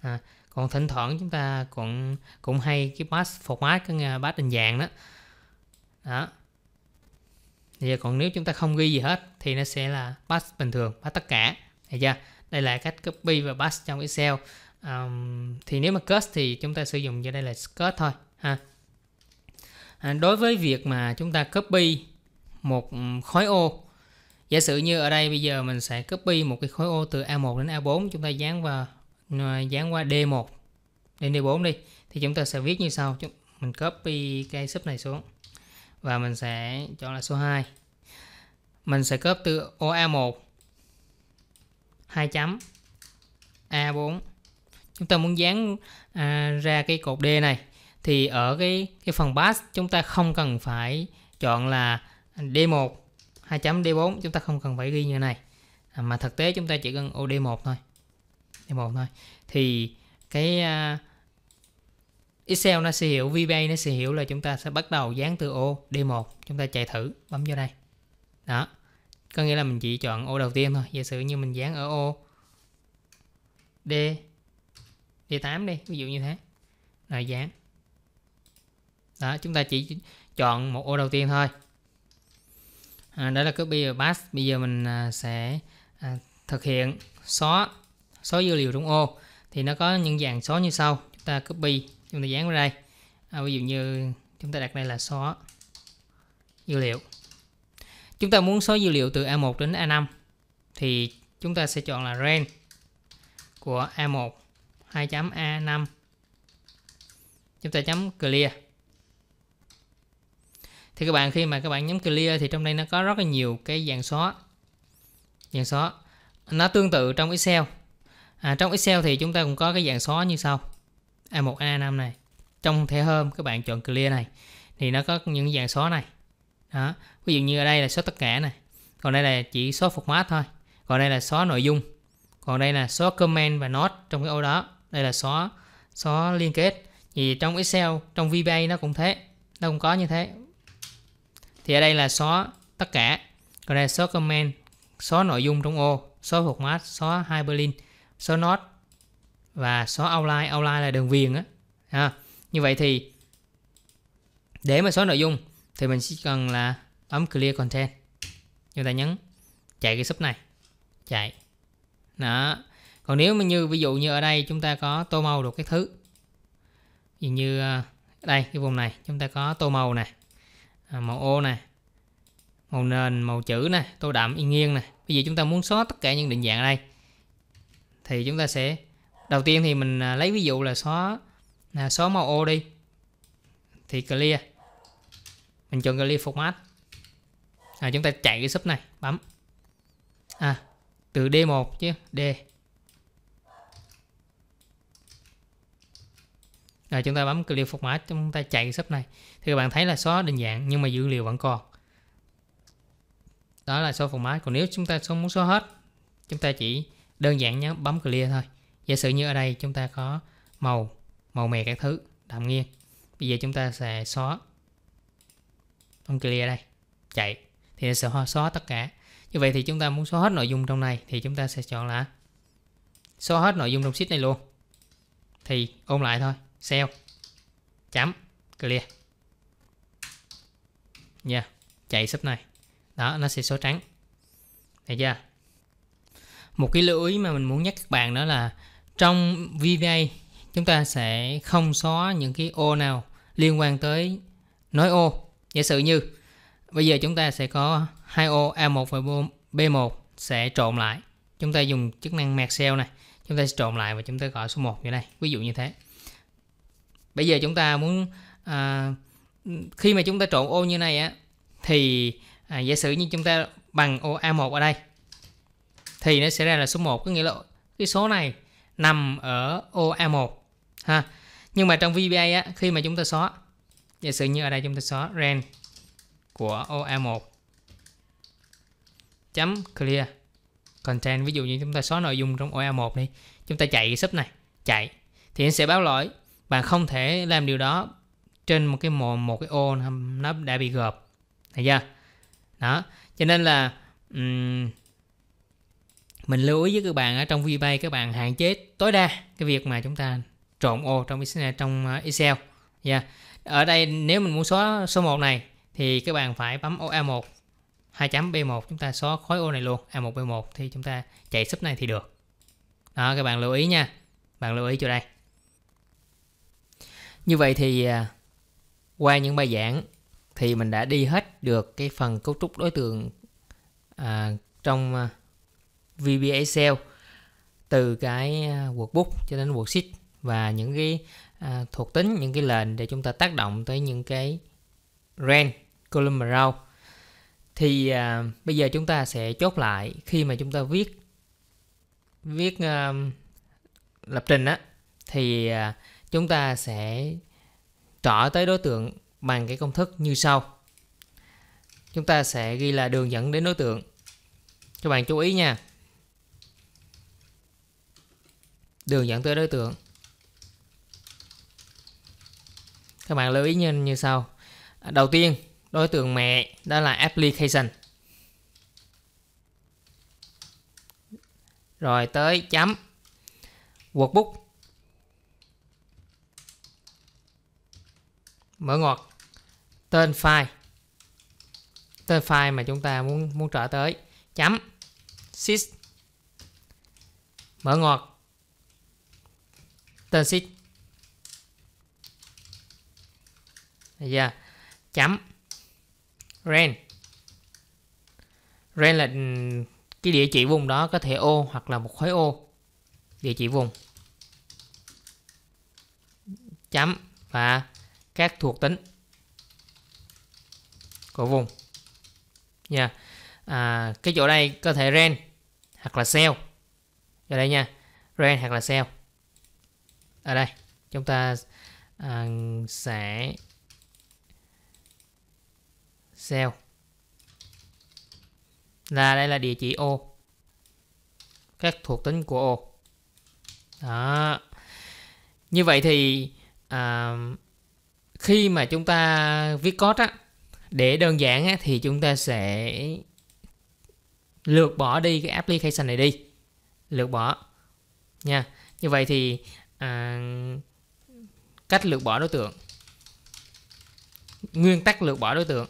À, còn thỉnh thoảng chúng ta cũng cũng hay cái pass format, cái pass định dạng đó. Đó. Bây giờ còn nếu chúng ta không ghi gì hết thì nó sẽ là pass bình thường, pass tất cả. Thấy chưa? Đây là cách copy và pass trong Excel. Um, thì nếu mà cut thì chúng ta sử dụng cho đây là cut thôi ha. À, đối với việc mà chúng ta copy một khối ô, giả sử như ở đây bây giờ mình sẽ copy một cái khối ô từ a một đến a bốn, chúng ta dán vào dán qua đê một đến đê bốn đi, thì chúng ta sẽ viết như sau. Chúng, mình copy cái sub này xuống và mình sẽ chọn là số hai. Mình sẽ copy từ ô a một hai chấm a bốn, chúng ta muốn dán à, ra cái cột D này thì ở cái cái phần pass chúng ta không cần phải chọn là đê một hai chấm đê bốn, chúng ta không cần phải ghi như này à, mà thực tế chúng ta chỉ cần ô đê một thôi, đê một thôi thì cái uh, Excel nó sẽ hiểu, vê bê a nó sẽ hiểu là chúng ta sẽ bắt đầu dán từ ô đê một. Chúng ta chạy thử, bấm vô đây. Đó. Có nghĩa là mình chỉ chọn ô đầu tiên thôi. Giả sử như mình dán ở ô D đê tám đi, ví dụ như thế. Rồi dán. Đó, chúng ta chỉ chọn một ô đầu tiên thôi. À, đó là copy và paste. Bây giờ mình à, sẽ à, thực hiện xóa xóa dữ liệu trong ô. Thì nó có những dạng xóa như sau. Chúng ta copy, chúng ta dán vào đây. À, ví dụ như chúng ta đặt đây là xóa dữ liệu. Chúng ta muốn xóa dữ liệu từ a một đến a năm thì chúng ta sẽ chọn là range của a một hai chấm a năm. Chúng ta chấm clear. Thì các bạn khi mà các bạn nhấn clear thì trong đây nó có rất là nhiều cái dạng xóa. Dạng xóa nó tương tự trong Excel. À, trong Excel thì chúng ta cũng có cái dạng xóa như sau. a một a năm này. Trong thẻ hôm các bạn chọn clear này thì nó có những dạng xóa này. Đó, ví dụ như ở đây là xóa tất cả này. còn đây là chỉ số format thôi, còn đây là số nội dung, còn đây là số comment và note trong cái ô đó, đây là số số liên kết. Thì trong Excel, trong vê bê a nó cũng thế, nó cũng có như thế. Thì ở đây là số tất cả, còn đây là số comment, số nội dung trong ô, số format, số hyperlink, số note và số outline. Outline là đường viền á. À, như vậy thì để mà số nội dung thì mình chỉ cần là bấm clear content, chúng ta nhấn chạy cái sub này, chạy đó. Còn nếu mà như ví dụ như ở đây chúng ta có tô màu được cái thứ, ví dụ như đây cái vùng này chúng ta có tô màu này, màu ô này, màu nền, màu chữ này, tô đậm, yên nghiêng này. Bây giờ chúng ta muốn xóa tất cả những định dạng ở đây thì chúng ta sẽ đầu tiên thì mình lấy ví dụ là xóa là xóa màu ô đi, thì clear, mình chọn clear format. À, chúng ta chạy cái sub này, bấm à, từ D một chứ D. Rồi chúng ta bấm clear format, chúng ta chạy cái sub này thì các bạn thấy là xóa định dạng nhưng mà dữ liệu vẫn còn. Đó là số format. Còn nếu chúng ta không muốn xóa hết, chúng ta chỉ đơn giản nhé, bấm clear thôi. Giả sử như ở đây chúng ta có màu, màu mè các thứ, đậm nghiêng. Bây giờ chúng ta sẽ xóa, bấm clear đây, chạy thì sẽ xóa tất cả. Như vậy thì chúng ta muốn xóa hết nội dung trong này thì chúng ta sẽ chọn là xóa hết nội dung trong sheet này luôn. Thì ôn lại thôi, cell chấm clear, nha, yeah, chạy sub này. Đó, nó sẽ số trắng. Thấy chưa? Một cái lưu ý mà mình muốn nhắc các bạn đó là trong vê bê a chúng ta sẽ không xóa những cái ô nào liên quan tới nối ô. Giả sử như bây giờ chúng ta sẽ có hai ô A một và B một sẽ trộn lại. Chúng ta dùng chức năng merge cell này, chúng ta sẽ trộn lại và chúng ta gọi số một như này. Ví dụ như thế. Bây giờ chúng ta muốn à, khi mà chúng ta trộn ô như này á thì À, giả sử như chúng ta bằng ô A một ở đây thì nó sẽ ra là số một, có nghĩa là cái số này nằm ở ô A một ha. Nhưng mà trong vê bê a á, khi mà chúng ta xóa, giả sử như ở đây chúng ta xóa range của ô A một chấm clear content. Ví dụ như chúng ta xóa nội dung trong ô A một đi, chúng ta chạy cái sub này, chạy thì nó sẽ báo lỗi bạn không thể làm điều đó trên một cái một, một cái ô nó đã bị gộp. Thấy chưa? Đó, cho nên là um, mình lưu ý với các bạn ở trong vê bê a, các bạn hạn chế tối đa cái việc mà chúng ta trộn ô trong trong Excel. Yeah. Ở đây nếu mình muốn xóa số một này thì các bạn phải bấm ô A một hai chấm B một, chúng ta xóa khối ô này luôn, A một B một thì chúng ta chạy sub này thì được. Đó, các bạn lưu ý nha, bạn lưu ý chỗ đây. Như vậy thì qua những bài giảng thì mình đã đi hết được cái phần cấu trúc đối tượng à, trong vê bê a Excel, từ cái workbook cho đến worksheet và những cái à, thuộc tính, những cái lệnh để chúng ta tác động tới những cái range, column và row. Thì à, bây giờ chúng ta sẽ chốt lại khi mà chúng ta viết viết à, lập trình á thì à, chúng ta sẽ trỏ tới đối tượng bằng cái công thức như sau. Chúng ta sẽ ghi là đường dẫn đến đối tượng. Các bạn chú ý nha. Đường dẫn tới đối tượng. Các bạn lưu ý như, như sau. Đầu tiên, đối tượng mẹ đó là application. Rồi tới chấm workbook. Mở ngoặc, tên file, tên file mà chúng ta muốn muốn trở tới, chấm sheet, mở ngoặc, tên sheet, yeah, chấm range. Range là cái địa chỉ vùng đó, có thể ô hoặc là một khối ô, địa chỉ vùng, chấm và các thuộc tính của vùng nha. Yeah. À, cái chỗ đây có thể range hoặc là cell ở đây nha, range hoặc là cell ở đây chúng ta à, sẽ cell là đây là địa chỉ ô, các thuộc tính của ô. Đó. Như vậy thì à, khi mà chúng ta viết code á, để đơn giản á, thì chúng ta sẽ lược bỏ đi cái application này đi, lược bỏ nha. Như vậy thì à, cách lược bỏ đối tượng, nguyên tắc lược bỏ đối tượng,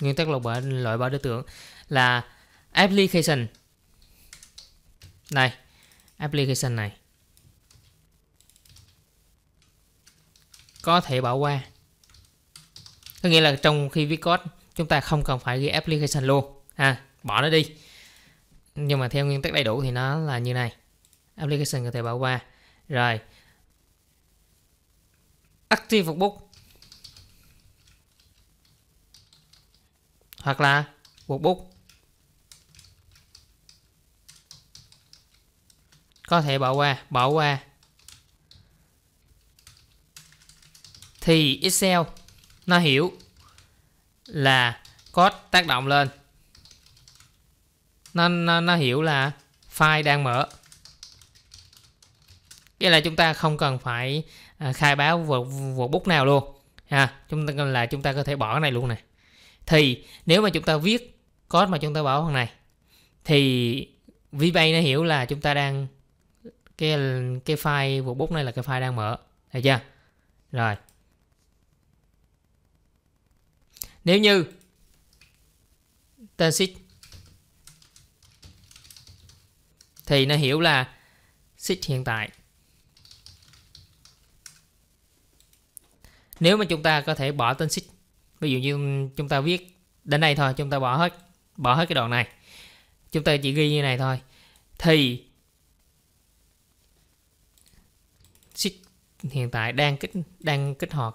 nguyên tắc lược bỏ loại bỏ đối tượng là application này, application này có thể bỏ qua. Có nghĩa là trong khi viết code chúng ta không cần phải ghi application luôn, à, bỏ nó đi. Nhưng mà theo nguyên tắc đầy đủ thì nó là như này, application có thể bỏ qua. Rồi active workbook hoặc là workbook có thể bỏ qua, bỏ qua. Thì Excel nó hiểu là code tác động lên, nó, nó, nó hiểu là file đang mở. Vậy là chúng ta không cần phải khai báo workbook nào luôn ha, chúng ta là chúng ta có thể bỏ cái này luôn này. Thì nếu mà chúng ta viết code mà chúng ta bỏ phần này thì vê bê a nó hiểu là chúng ta đang cái cái file workbook này là cái file đang mở, được chưa? Rồi. Nếu như tên sheet thì nó hiểu là sheet hiện tại. Nếu mà chúng ta có thể bỏ tên sheet, ví dụ như chúng ta viết đến đây thôi, chúng ta bỏ hết, bỏ hết cái đoạn này, chúng ta chỉ ghi như này thôi, thì sheet hiện tại đang kích đang kích hoạt.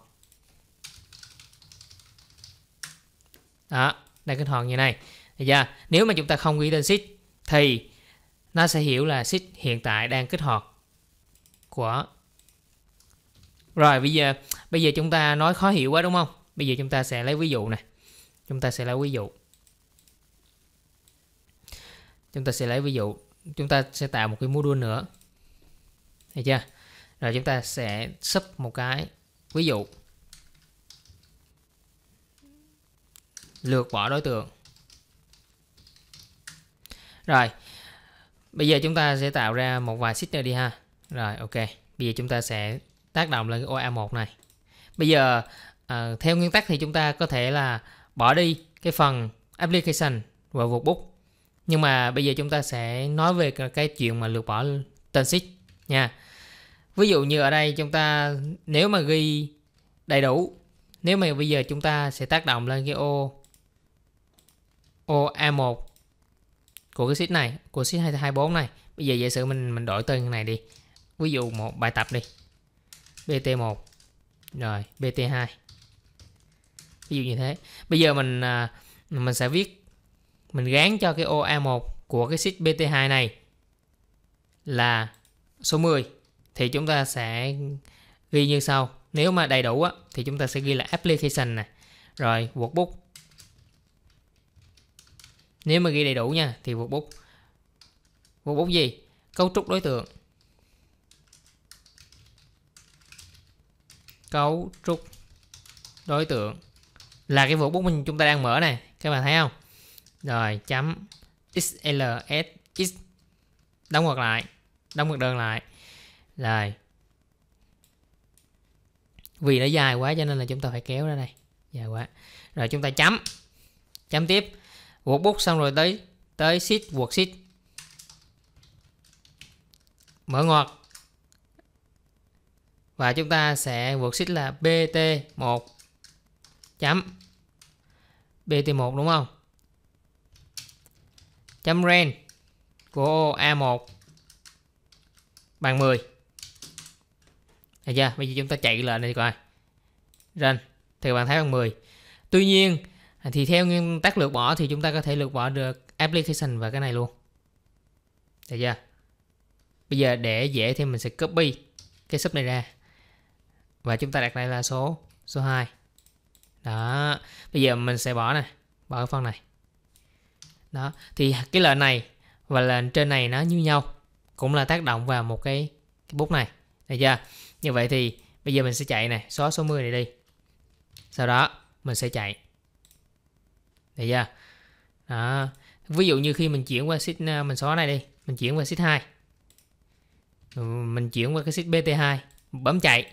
Đó, đang kích hoạt như này. Được chưa? Nếu mà chúng ta không ghi tên sheet thì nó sẽ hiểu là sheet hiện tại đang kích hoạt của. Rồi bây giờ bây giờ chúng ta nói khó hiểu quá đúng không? Bây giờ chúng ta sẽ lấy ví dụ này. Chúng ta sẽ lấy ví dụ. Chúng ta sẽ lấy ví dụ, chúng ta sẽ tạo một cái module nữa. Được chưa? Rồi chúng ta sẽ sub một cái ví dụ lược bỏ đối tượng. Rồi bây giờ chúng ta sẽ tạo ra một vài sheet nữa đi ha. Rồi ok, bây giờ chúng ta sẽ tác động lên cái ô a một này. Bây giờ à, theo nguyên tắc thì chúng ta có thể là bỏ đi cái phần application và workbook, nhưng mà bây giờ chúng ta sẽ nói về cái chuyện mà lược bỏ tên sheet nha. Ví dụ như ở đây chúng ta nếu mà ghi đầy đủ, nếu mà bây giờ chúng ta sẽ tác động lên cái ô ô a một của cái sheet này, của sheet hai hai bốn này. Bây giờ giả sử mình mình đổi tên này đi. Ví dụ một bài tập đi. bê tê một rồi bê tê hai. Ví dụ như thế. Bây giờ mình mình sẽ viết, mình gán cho cái ô a một của cái sheet bê tê hai này là số mười. Thì chúng ta sẽ ghi như sau. Nếu mà đầy đủ á, thì chúng ta sẽ ghi là application này. Rồi workbook. Nếu mà ghi đầy đủ nha, thì workbook. Workbook gì? Cấu trúc đối tượng. Cấu trúc đối tượng. Là cái workbook mình chúng ta đang mở này. Các bạn thấy không? Rồi chấm xlsx. Đóng ngoặc lại. Đóng ngoặc đơn lại. Rồi. Vì nó dài quá cho nên là chúng ta phải kéo ra đây. Dài quá. Rồi chúng ta chấm. Chấm tiếp. Workbook xong rồi tới tới sheet worksheet. Mở ngoặc. Và chúng ta sẽ worksheet là bê tê một. Chấm. bê tê một đúng không? Chấm range của ô a một bằng mười. Được chưa? Bây giờ chúng ta chạy lệnh này coi. Range thì bạn thấy bằng mười. Tuy nhiên thì theo nguyên tắc lược bỏ thì chúng ta có thể lược bỏ được application và cái này luôn. Được chưa? Bây giờ để dễ thì mình sẽ copy cái sub này ra. Và chúng ta đặt lại là số số hai. Đó, bây giờ mình sẽ bỏ này, bỏ cái phần này. Đó, thì cái lệnh này và lệnh trên này nó như nhau, cũng là tác động vào một cái, cái bút này, được chưa? Như vậy thì bây giờ mình sẽ chạy này, xóa số mười này đi. Sau đó mình sẽ chạy. Được chưa? Đó. Ví dụ như khi mình chuyển qua sheet, mình xóa này đi, mình chuyển qua sheet hai. Mình chuyển qua cái sheet bê tê hai, bấm chạy.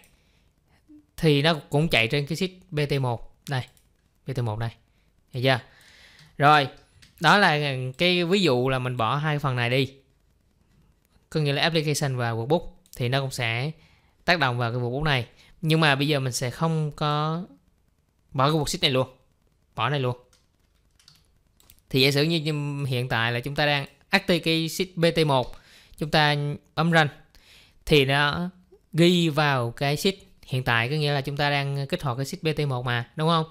Thì nó cũng chạy trên cái sheet bê tê một đây, bê tê một đây. Được chưa? Rồi, đó là cái ví dụ là mình bỏ hai phần này đi. Có nghĩa là application và workbook thì nó cũng sẽ tác động vào cái workbook này. Nhưng mà bây giờ mình sẽ không có bỏ cái worksheet này luôn, bỏ này luôn. Thì giả sử như hiện tại là chúng ta đang active cái sheet bê tê một, chúng ta bấm run thì nó ghi vào cái sheet hiện tại, có nghĩa là chúng ta đang kích hoạt cái sheet bê tê một mà, đúng không?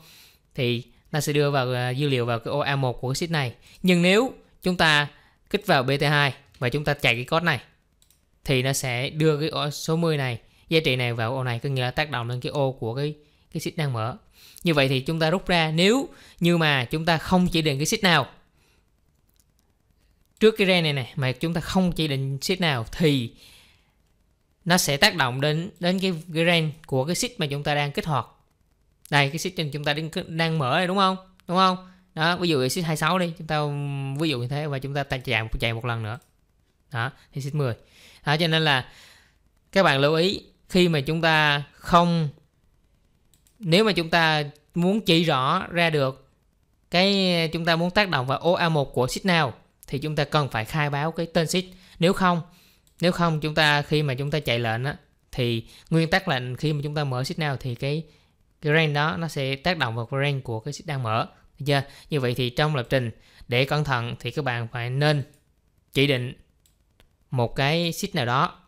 Thì nó sẽ đưa vào dữ liệu vào cái ô a một của cái sheet này. Nhưng nếu chúng ta kích vào bê tê hai và chúng ta chạy cái code này thì nó sẽ đưa cái ô số mười này, giá trị này vào ô này, có nghĩa là tác động lên cái ô của cái cái sheet đang mở. Như vậy thì chúng ta rút ra, nếu như mà chúng ta không chỉ định cái sheet nào trước cái range này này, mà chúng ta không chỉ định sheet nào thì nó sẽ tác động đến đến cái, cái range của cái sheet mà chúng ta đang kích hoạt. Đây, cái sheet chúng ta đang, đang mở đây, đúng không? Đúng không? Đó, ví dụ cái sheet hai mươi sáu đi, chúng ta ví dụ như thế, và chúng ta chạy chạy một lần nữa. Đó, thì sheet mười. Đó, cho nên là các bạn lưu ý, khi mà chúng ta không, nếu mà chúng ta muốn chỉ rõ ra được cái chúng ta muốn tác động vào ô a một của sheet nào thì chúng ta cần phải khai báo cái tên sheet. Nếu không, nếu không chúng ta khi mà chúng ta chạy lệnh á, thì nguyên tắc lệnh khi mà chúng ta mở sheet nào thì cái, cái range đó nó sẽ tác động vào cái range của cái sheet đang mở. Được chưa? Như vậy thì trong lập trình để cẩn thận thì các bạn phải nên chỉ định một cái sheet nào đó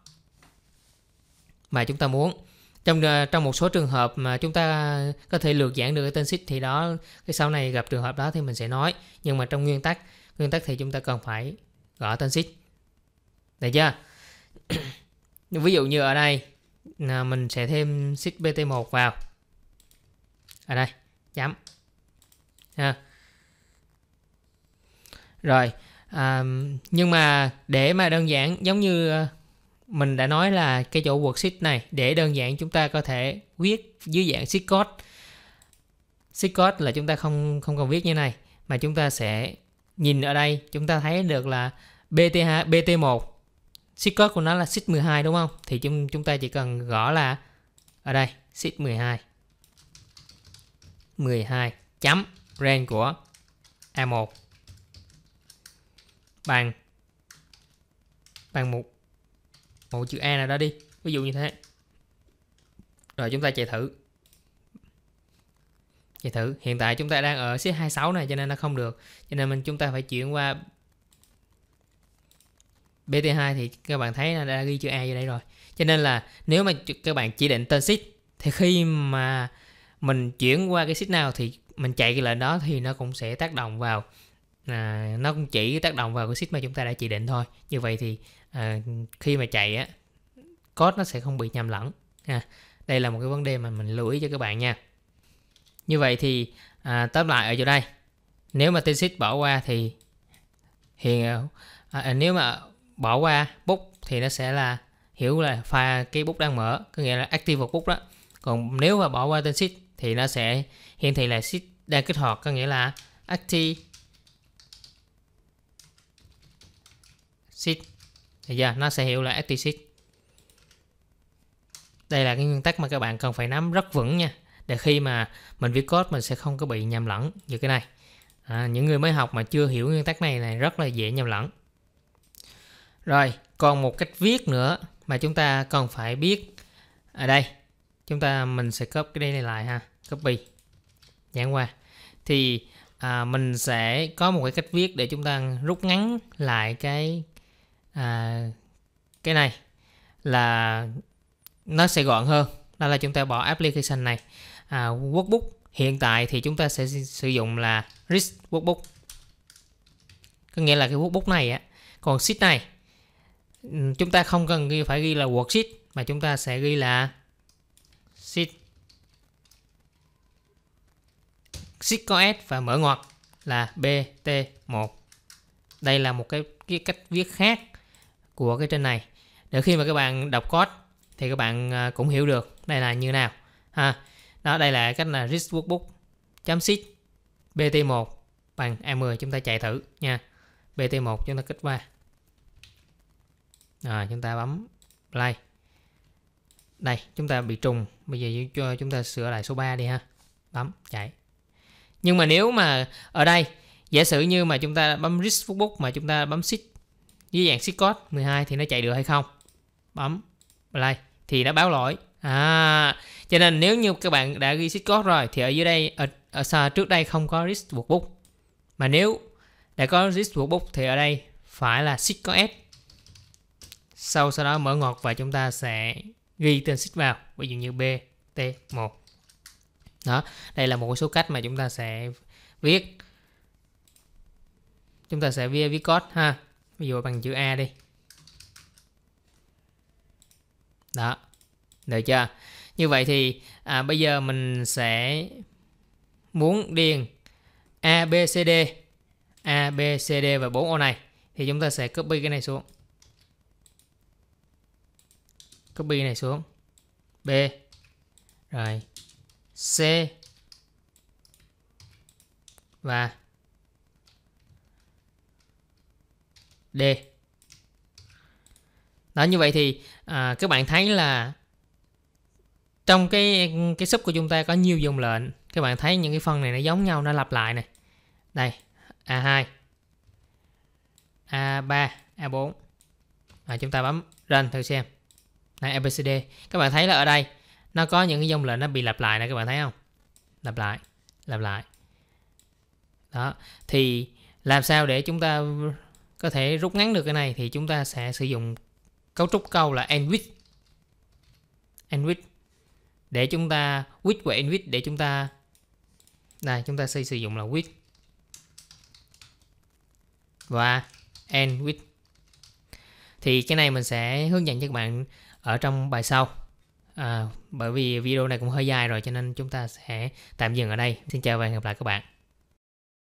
mà chúng ta muốn. Trong trong một số trường hợp mà chúng ta có thể lược giảng được cái tên sheet thì đó, cái sau này gặp trường hợp đó thì mình sẽ nói. Nhưng mà trong nguyên tắc, nguyên tắc thì chúng ta cần phải gõ tên sheet. Được chưa? Ví dụ như ở đây mình sẽ thêm sheet bê tê một vào. Ở đây, chấm. Ha. Rồi, à, nhưng mà để mà đơn giản, giống như mình đã nói là cái chỗ worksheet này, để đơn giản chúng ta có thể viết dưới dạng sheet code. Sheet code là chúng ta không không cần viết như này, mà chúng ta sẽ nhìn ở đây, chúng ta thấy được là bê tê hai, bê tê một, sheet code của nó là sheet mười hai, đúng không? Thì chúng chúng ta chỉ cần gõ là ở đây sheet mười hai. mười hai chấm range của a một bằng bằng một một chữ A nào đó đi, ví dụ như thế. Rồi chúng ta chạy thử. Chạy thử, hiện tại chúng ta đang ở sheet hai mươi sáu này cho nên nó không được. Cho nên mình chúng ta phải chuyển qua bê tê hai thì các bạn thấy là đã ghi chữ A vô đây rồi. Cho nên là nếu mà các bạn chỉ định tên sheet thì khi mà mình chuyển qua cái sheet nào thì mình chạy cái lệnh đó thì nó cũng sẽ tác động vào, à, nó cũng chỉ tác động vào cái sheet mà chúng ta đã chỉ định thôi. Như vậy thì à, khi mà chạy á, code nó sẽ không bị nhầm lẫn. À, đây là một cái vấn đề mà mình lưu ý cho các bạn nha. Như vậy thì à, tóm lại ở chỗ đây, nếu mà tên sheet bỏ qua thì hiện à, nếu mà bỏ qua book thì nó sẽ là hiểu là file cái book đang mở, có nghĩa là active book đó. Còn nếu mà bỏ qua tên sheet thì nó sẽ hiển thị là sheet đang kích hoạt, có nghĩa là active sheet. Thì giờ nó sẽ hiểu là active sheet. Đây là cái nguyên tắc mà các bạn cần phải nắm rất vững nha, để khi mà mình viết code mình sẽ không có bị nhầm lẫn như cái này. À, những người mới học mà chưa hiểu nguyên tắc này là rất là dễ nhầm lẫn. Rồi, còn một cách viết nữa mà chúng ta cần phải biết ở đây. Chúng ta mình sẽ copy cái này lại ha, copy nhãn qua. Thì à, mình sẽ có một cái cách viết để chúng ta rút ngắn lại cái à, cái này là nó sẽ gọn hơn. Đó là chúng ta bỏ application này. À, workbook hiện tại thì chúng ta sẽ sử dụng là rich workbook, có nghĩa là cái workbook này á. Còn sheet này chúng ta không cần ghi, phải ghi là worksheet mà chúng ta sẽ ghi là sheet Shift có S và mở ngoặc là bê tê một. Đây là một cái, cái cách viết khác của cái trên này, để khi mà các bạn đọc code thì các bạn cũng hiểu được đây là như nào ha. Đó, đây là cách là Rich Workbook chấm shift bê tê một bằng a mười. Chúng ta chạy thử nha. bê tê một chúng ta kích qua rồi chúng ta bấm play. Đây chúng ta bị trùng, bây giờ cho chúng ta sửa lại số ba đi ha. Bấm chạy. Nhưng mà nếu mà ở đây giả sử như mà chúng ta bấm Rich Workbook mà chúng ta bấm shift dưới dạng shift code mười hai thì nó chạy được hay không? Bấm play thì nó báo lỗi. À, cho nên nếu như các bạn đã ghi shift code rồi thì ở dưới đây ở, ở xa, trước đây không có Rich Workbook, mà nếu đã có Rich Workbook thì ở đây phải là shift có S. Sau sau đó mở ngoặc và chúng ta sẽ ghi tên shift vào, ví dụ như bê tê một. Đó, đây là một số cách mà chúng ta sẽ viết. Chúng ta sẽ viết, viết code ha. Ví dụ bằng chữ A đi. Đó. Được chưa? Như vậy thì à, bây giờ mình sẽ muốn điền A, B, C, D. A, B, C, D và bốn ô này. Thì chúng ta sẽ copy cái này xuống. Copy này xuống. B. Rồi. C. Và D. Đó, như vậy thì à, các bạn thấy là trong cái cái sub của chúng ta có nhiều dòng lệnh. Các bạn thấy những cái phần này nó giống nhau, nó lặp lại này. Đây, a hai, a ba, a bốn. À, chúng ta bấm run thử xem. Đây, a bê xê đê. Các bạn thấy là ở đây nó có những cái dòng lệnh nó bị lặp lại này, các bạn thấy không? Lặp lại, lặp lại. Đó, thì làm sao để chúng ta có thể rút ngắn được cái này thì chúng ta sẽ sử dụng cấu trúc câu là end with. End with để chúng ta with và end with để chúng ta này chúng ta sẽ sử dụng là with và end with. Thì cái này mình sẽ hướng dẫn cho các bạn ở trong bài sau. À, bởi vì video này cũng hơi dài rồi cho nên chúng ta sẽ tạm dừng ở đây. Xin chào và hẹn gặp lại các bạn.